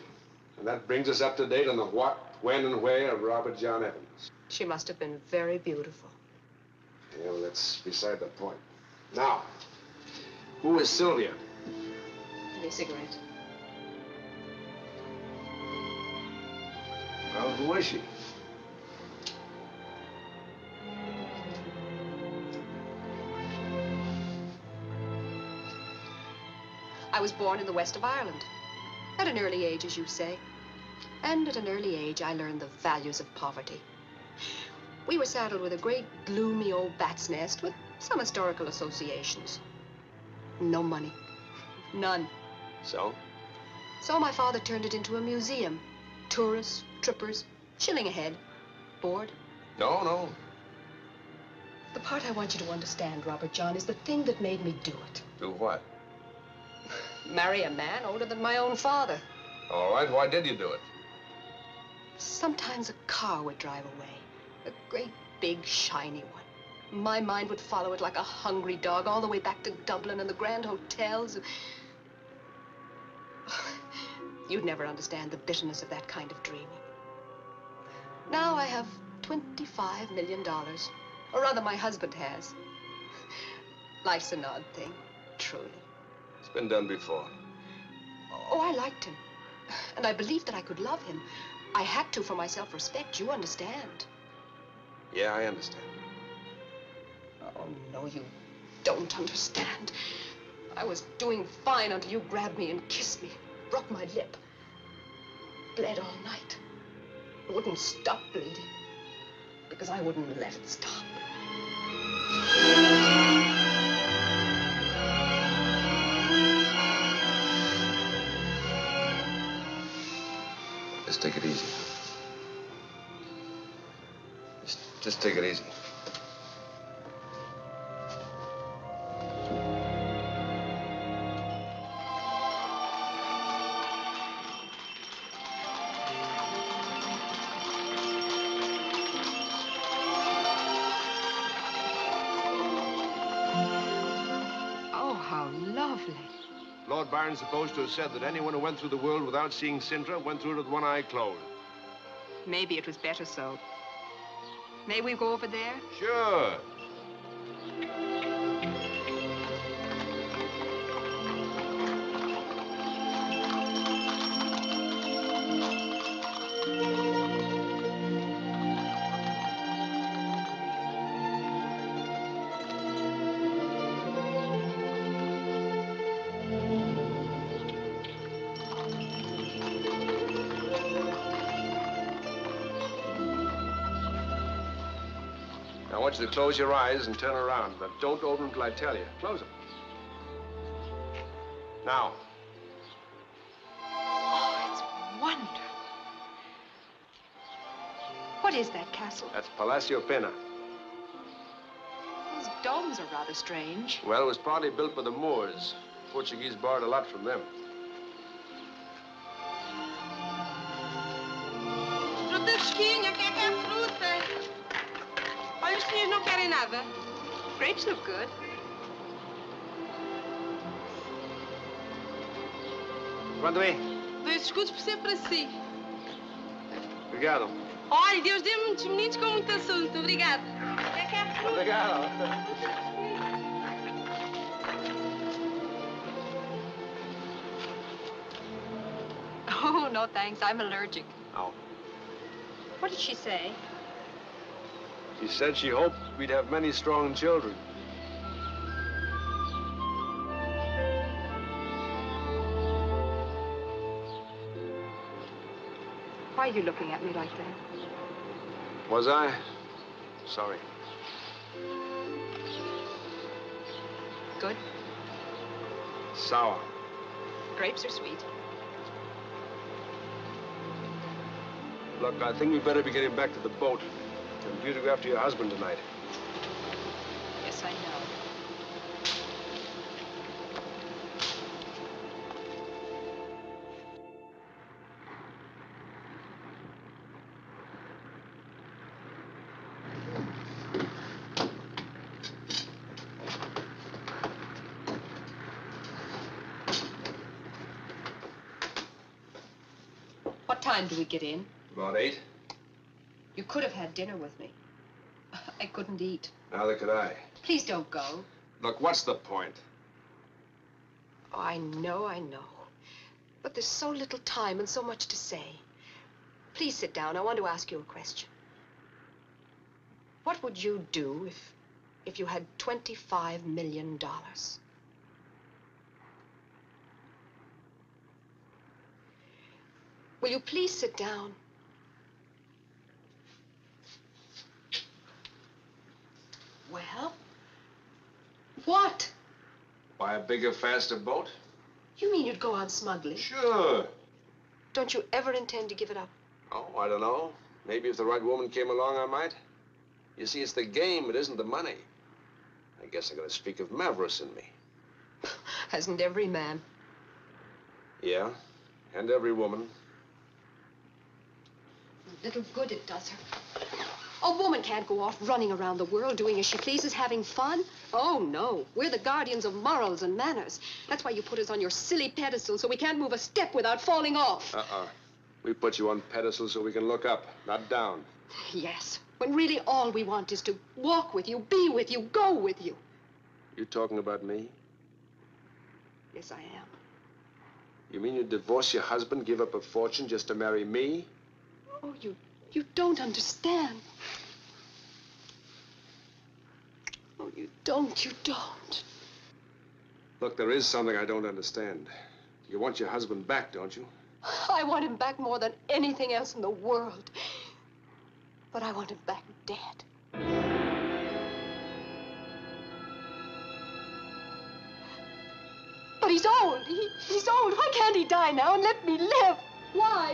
And that brings us up to date on the what, when, and where of Robert John Evans. She must have been very beautiful. Yeah, well, that's beside the point. Now, who is Sylvia? A cigarette. Well, who is she? I was born in the west of Ireland. At an early age, as you say. And at an early age, I learned the values of poverty. We were saddled with a great gloomy old bat's nest with some historical associations. No money. None. So? So my father turned it into a museum. Tourists, trippers, shilling a head. Bored? No, no. The part I want you to understand, Robert John, is the thing that made me do it. Do what? Marry a man older than my own father. All right, why did you do it? Sometimes a car would drive away. A great, big, shiny one. My mind would follow it like a hungry dog all the way back to Dublin and the grand hotels. You'd never understand the bitterness of that kind of dreaming. Now I have $25 million, or rather my husband has. Life's an odd thing, truly. It's been done before. Oh, I liked him. And I believed that I could love him. I had to for my self-respect, you understand? Yeah, I understand. Oh, no, you don't understand. I was doing fine until you grabbed me and kissed me, broke my lip. Bled all night. It wouldn't stop bleeding, because I wouldn't let it stop. Just take it easy. Just take it easy. Byron's supposed to have said that anyone who went through the world without seeing Sintra went through it with one eye closed. Maybe it was better so. May we go over there? Sure. I want you to close your eyes and turn around, but don't open until I tell you. Close them. Now. Oh, it's wonderful. What is that castle? That's Palacio Pena. Those domes are rather strange. Well, it was partly built by the Moors. The Portuguese borrowed a lot from them. Grapes look good. Quanto é? 2 escudos por ser para si. Obrigado. Olha, Deus dê-me muitos meninos com muito assunto. Obrigado. É cá por tudo. Obrigado. Oh, no thanks. I'm allergic. Oh. What did she say? She said she hoped we'd have many strong children. Why are you looking at me like that? Was I? Sorry. Good. Sour. Grapes are sweet. Look, I think we'd better be getting back to the boat. I'm due to go after your husband tonight. Yes, I know. What time do we get in? About 8. You could have had dinner with me. I couldn't eat. Neither could I. Please don't go. Look, what's the point? Oh, I know. But there's so little time and so much to say. Please sit down. I want to ask you a question. What would you do if you had $25 million? Will you please sit down? Well, what? Buy a bigger, faster boat. You mean you'd go on smuggling? Sure. Don't you ever intend to give it up? Oh, I don't know. Maybe if the right woman came along, I might. You see, it's the game, it isn't the money. I guess I'm going to speak of Mavros in me. Hasn't every man? Yeah, and every woman. Little good it does her. A woman can't go off running around the world, doing as she pleases, having fun. Oh, no. We're the guardians of morals and manners. That's why you put us on your silly pedestal, so we can't move a step without falling off. Uh-uh. We put you on pedestals so we can look up, not down. Yes, when really all we want is to walk with you, be with you, go with you. You talking about me? Yes, I am. You mean you divorce your husband, give up a fortune just to marry me? Oh, you don't understand. Oh, you don't. Look, there is something I don't understand. You want your husband back, don't you? I want him back more than anything else in the world. But I want him back dead. But he's old. He's old. Why can't he die now and let me live? Why?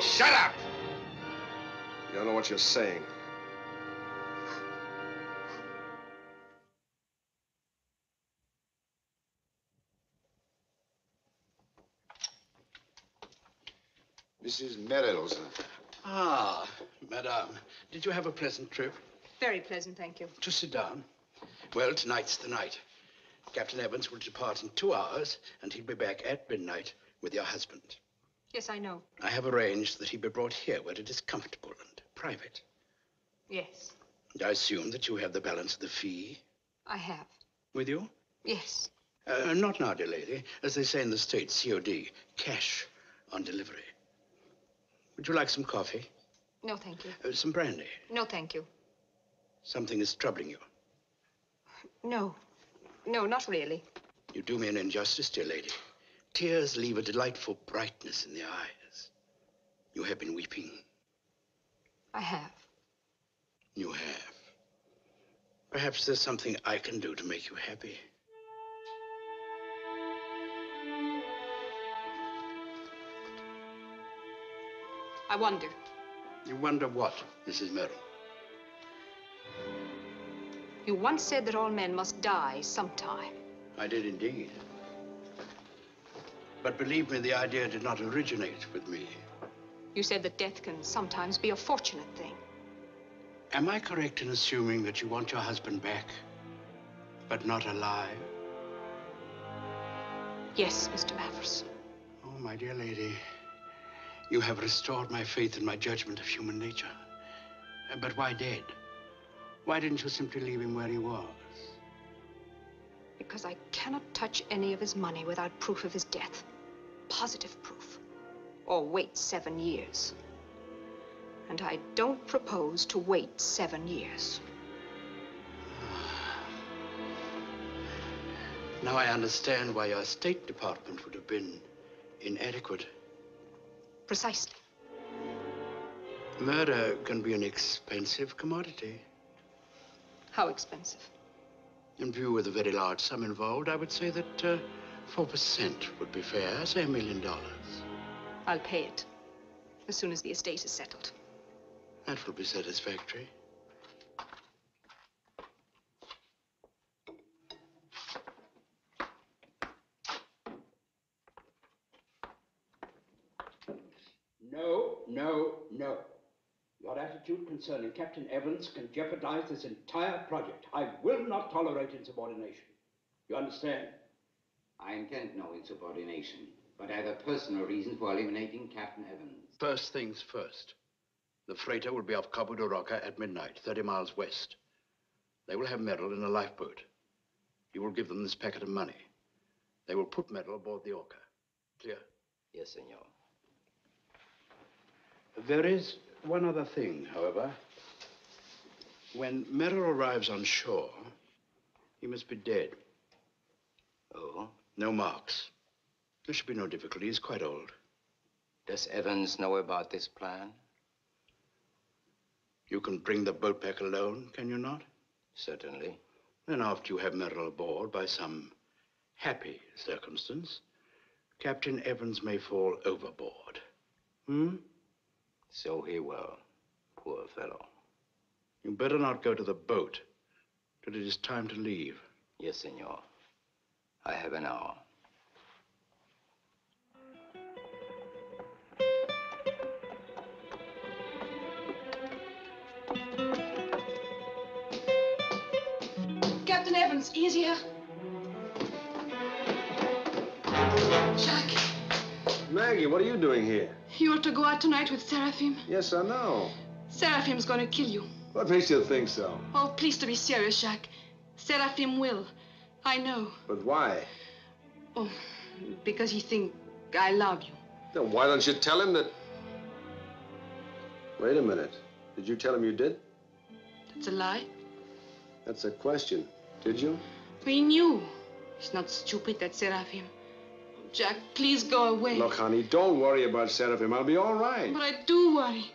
Shut up! You don't know what you're saying. Mrs. Merrill. Ah, madame. Did you have a pleasant trip? Very pleasant, thank you. Just sit down. Well, tonight's the night. Captain Evans will depart in 2 hours, and he'll be back at midnight with your husband. Yes, I know. I have arranged that he be brought here where it is comfortable and private. Yes. And I assume that you have the balance of the fee? I have. With you? Yes. Not now, dear lady. As they say in the States, COD, cash on delivery. Would you like some coffee? No, thank you. Some brandy? No, thank you. Something is troubling you? No. No, not really. You do me an injustice, dear lady. Tears leave a delightful brightness in the eyes. You have been weeping. I have. You have. Perhaps there's something I can do to make you happy. I wonder. You wonder what, Mrs. Merrill? You once said that all men must die sometime. I did indeed. But believe me, the idea did not originate with me. You said that death can sometimes be a fortunate thing. Am I correct in assuming that you want your husband back, but not alive? Yes, Mr. Mavros. Oh, my dear lady. You have restored my faith in my judgment of human nature. But why dead? Why didn't you simply leave him where he was? Because I cannot touch any of his money without proof of his death. Positive proof. Or wait 7 years. And I don't propose to wait 7 years. Now I understand why your State Department would have been inadequate. Precisely. Murder can be an expensive commodity. How expensive? In view of the very large sum involved, I would say that 4% would be fair, say $1 million. I'll pay it as soon as the estate is settled. That will be satisfactory. No. Your attitude concerning Captain Evans can jeopardize this entire project. I will not tolerate insubordination. You understand? I intend no insubordination, but I have a personal reason for eliminating Captain Evans. First things first. The freighter will be off Cabo de Roca at midnight, 30 miles west. They will have Merrill in a lifeboat. You will give them this packet of money. They will put Merrill aboard the Orca. Clear? Yes, senor. There is one other thing, however. When Merrill arrives on shore, he must be dead. Oh? No marks. There should be no difficulty. He's quite old. Does Evans know about this plan? You can bring the boat back alone, can you not? Certainly. Then after you have Merrill aboard, by some happy circumstance, Captain Evans may fall overboard. Hmm? So he will. Poor fellow. You better not go to the boat till it is time to leave. Yes, senor. I have an hour. Captain Evans, he is here. Jacques. Maggie, what are you doing here? You ought to go out tonight with Seraphim. Yes, I know. Seraphim's going to kill you. What makes you think so? Oh, please, to be serious, Jacques. Seraphim will. I know. But why? Oh, because he thinks I love you. Then why don't you tell him that... Wait a minute. Did you tell him you did? That's a lie. That's a question. Did you? We knew. He's not stupid, that Seraphim. Jack, please go away. Look, honey, don't worry about Seraphim. I'll be all right. But I do worry.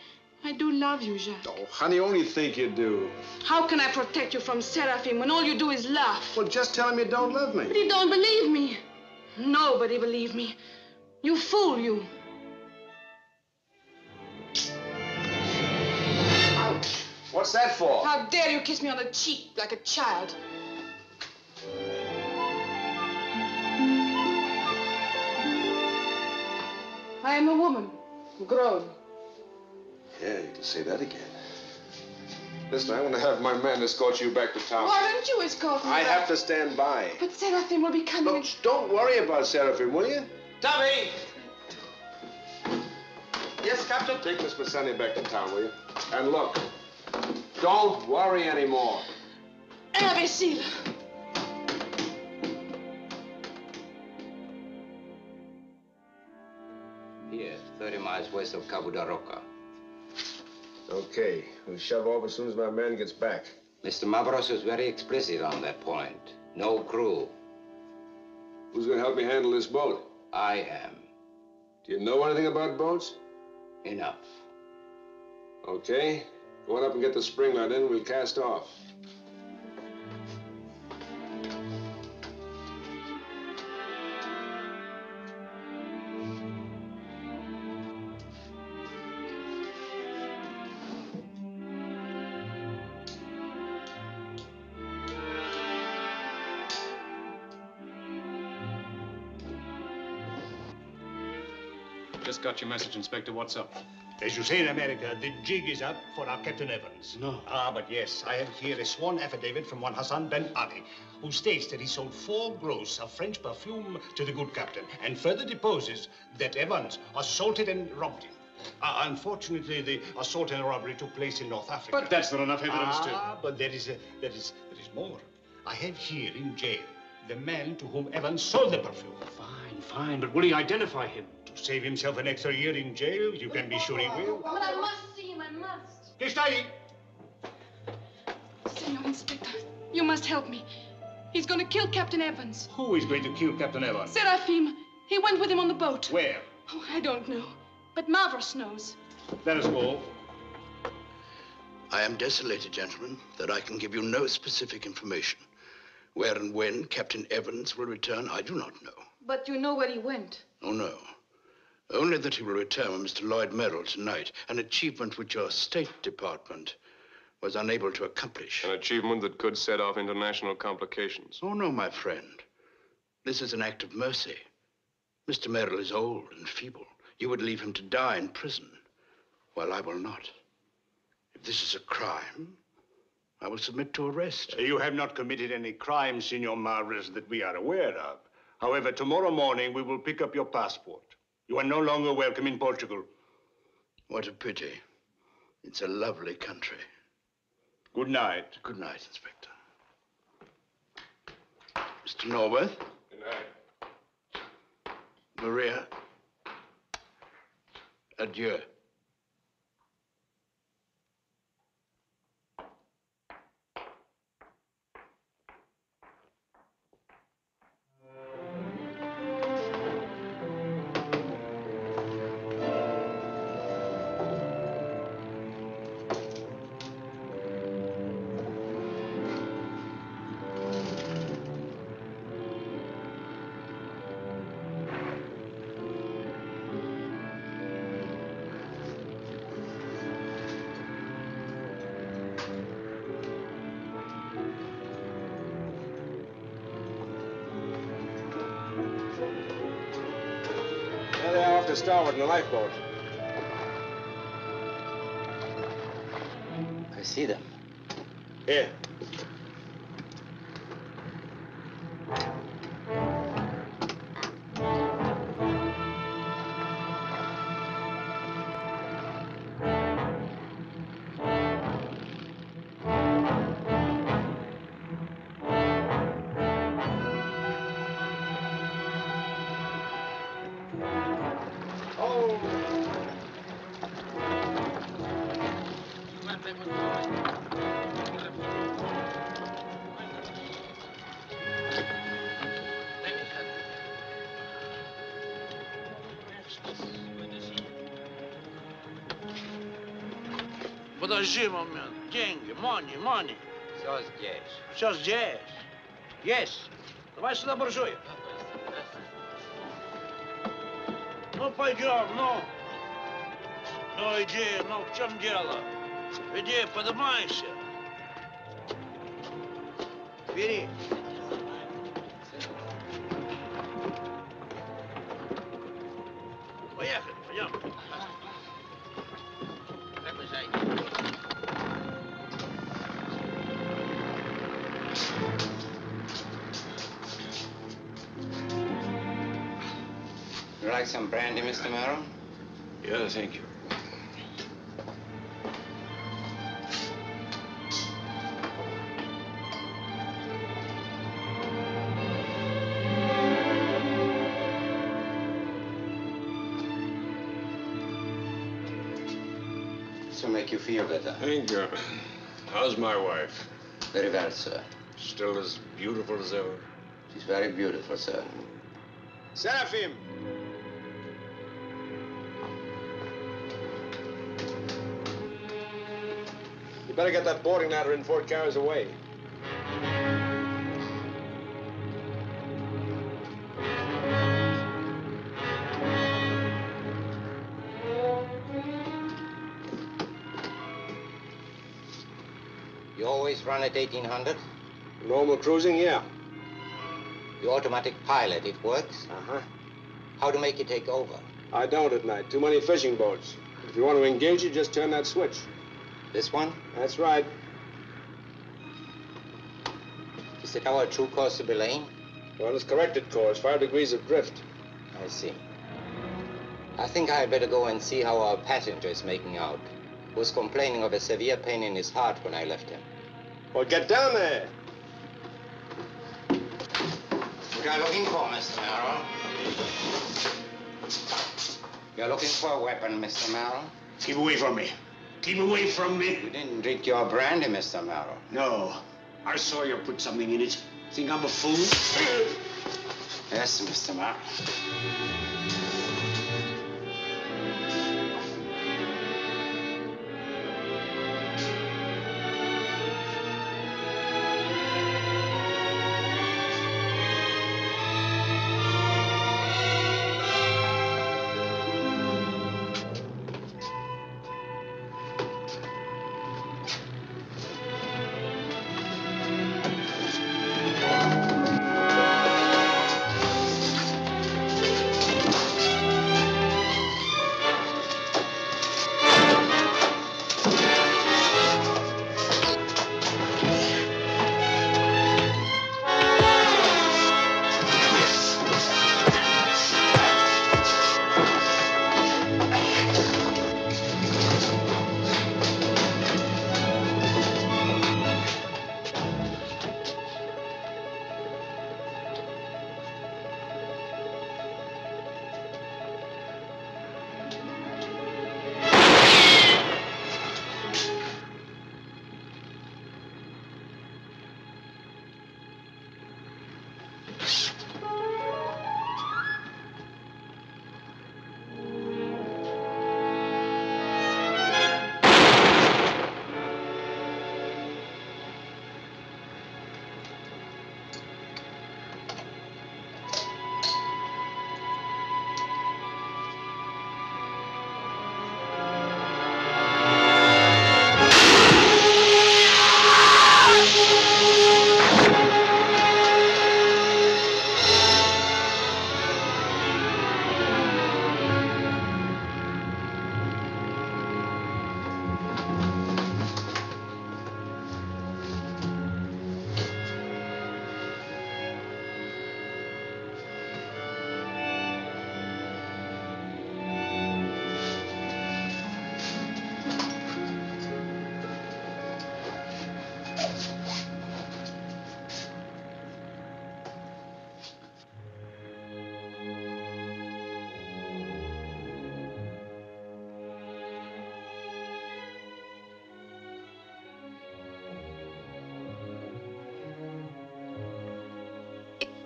I do love you, Jack. Oh, honey, only think you do. How can I protect you from Seraphim when all you do is laugh? Well, just tell him you don't love me. But you don't believe me. Nobody believed me. You fool, you. Ouch. What's that for? How dare you kiss me on the cheek like a child? I am a woman, grown. Yeah, you can say that again. Listen, I want to have my man escort you back to town. Why don't you escort me? I have to stand by. But Seraphim will be coming. Look, don't worry about Seraphim, will you? Tommy! Yes, Captain? Take Miss Massani back to town, will you? And look, don't worry anymore. Imbécile! Here, 30 miles west of Cabo de Roca. Okay, we'll shove off as soon as my man gets back. Mr. Mavros was very explicit on that point. No crew. Who's going to help me handle this boat? I am. Do you know anything about boats? Enough. Okay, go on up and get the spring line in. We'll cast off. Just got your message, Inspector. What's up? As you say in America, the jig is up for our Captain Evans. No. Ah, but yes, I have here a sworn affidavit from one Hassan Ben Ali, who states that he sold 4 gross of French perfume to the good captain, and further deposes that Evans assaulted and robbed him. Unfortunately, the assault and robbery took place in North Africa. But that's not enough evidence to... Ah, but there is more. I have here in jail the man to whom Evans sold the perfume. Fine, fine, but will he identify him? Save himself an extra year in jail, you can be sure he will. But I must see him, I must. Gestei! Senor Inspector, you must help me. He's going to kill Captain Evans. Who is going to kill Captain Evans? Seraphim. He went with him on the boat. Where? Oh, I don't know. But Mavros knows. Let us go. I am desolated, gentlemen, that I can give you no specific information. Where and when Captain Evans will return, I do not know. But you know where he went? Oh, no. Only that he will return with Mr. Lloyd Merrill tonight, an achievement which your State Department was unable to accomplish. An achievement that could set off international complications. Oh, no, my friend. This is an act of mercy. Mr. Merrill is old and feeble. You would leave him to die in prison, while I will not. If this is a crime, I will submit to arrest. You have not committed any crime, Senor Mavros, that we are aware of. However, tomorrow morning, we will pick up your passport. You are no longer welcome in Portugal. What a pity. It's a lovely country. Good night. Good night, Inspector. Mr. Norworth. Good night. Maria. Adieu. Starboard in the lifeboat. I see them. Here. Подожди момент. Деньги, money, money. Все здесь. Все здесь. Есть. Давай сюда буржуя. Ну, пойдем, ну. Ну, иди, ну, в чем дело? Иди, поднимайся. Бери. Поехали, пойдем. You like some brandy, Mr. Merrill? Yeah, thank you. You feel better. Thank you. How's my wife? Very well, sir. Still as beautiful as ever? She's very beautiful, sir. Seraphim! You better get that boarding ladder in 4 cars away. Run at 1800? Normal cruising, yeah. The automatic pilot, it works? Uh-huh. How to make it take over? I don't at night. Too many fishing boats. If you want to engage it, just turn that switch. This one? That's right. Is it our true course to Belaine? Well, it's corrected course, 5 degrees of drift. I see. I think I had better go and see how our passenger is making out. He was complaining of a severe pain in his heart when I left him. Well, get down there. What are you looking for, Mr. Merrill? You're looking for a weapon, Mr. Merrill? Keep away from me. Keep away from me. You didn't drink your brandy, Mr. Merrill. No. I saw you put something in it. Think I'm a fool? Yes, Mr. Merrill.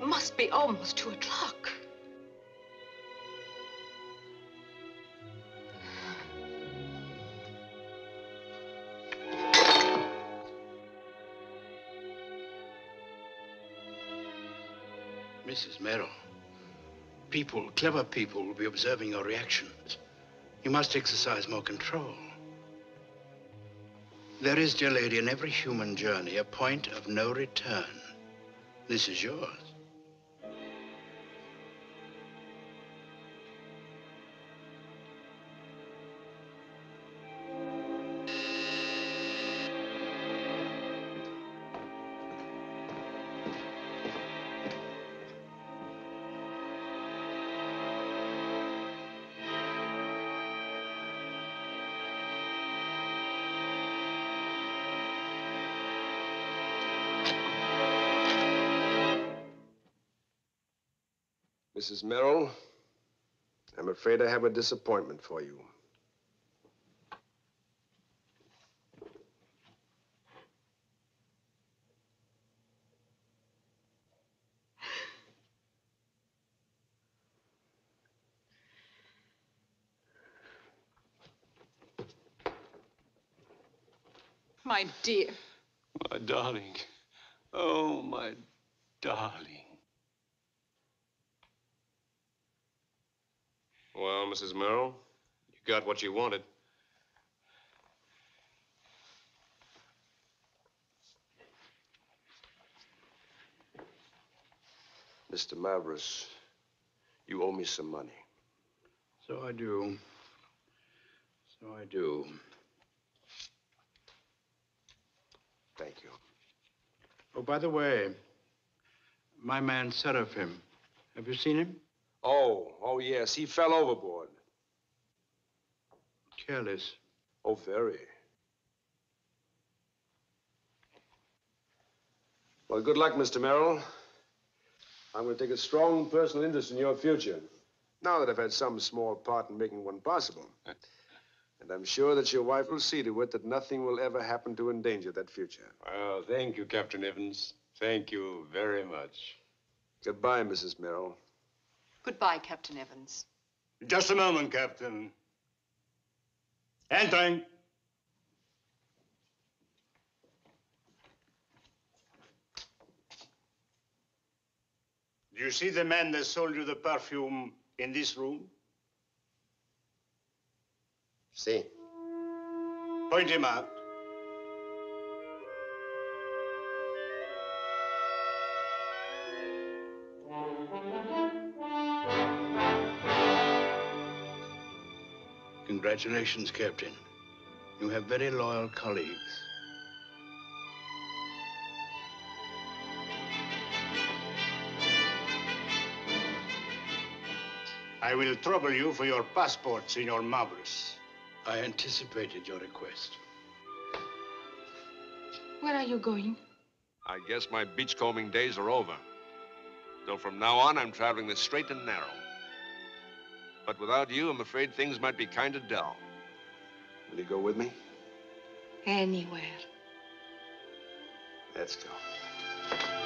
It must be almost 2 o'clock. Mrs. Merrill, people, clever people, will be observing your reactions. You must exercise more control. There is, dear lady, in every human journey, a point of no return. This is yours. Mrs. Merrill, I'm afraid I have a disappointment for you. My dear. My darling. Oh, my darling. Well, Mrs. Merrill, you got what you wanted. Mr. Mavros, you owe me some money. So I do. So I do. Thank you. Oh, by the way, my man Seraphim, have you seen him? Oh, yes, he fell overboard. Careless. Oh, very. Well, good luck, Mr. Merrill. I'm going to take a strong personal interest in your future, now that I've had some small part in making one possible. And I'm sure that your wife will see to it that nothing will ever happen to endanger that future. Well, thank you, Captain Evans. Thank you very much. Goodbye, Mrs. Merrill. Goodbye, Captain Evans. Just a moment, Captain. Entering. Do you see the man that sold you the perfume in this room? See. Point him out. Congratulations, Captain. You have very loyal colleagues. I will trouble you for your passport, Senor Mavros. I anticipated your request. Where are you going? I guess my beachcombing days are over. Though from now on, I'm traveling the straight and narrow. But without you, I'm afraid things might be kind of dull. Will you go with me? Anywhere. Let's go.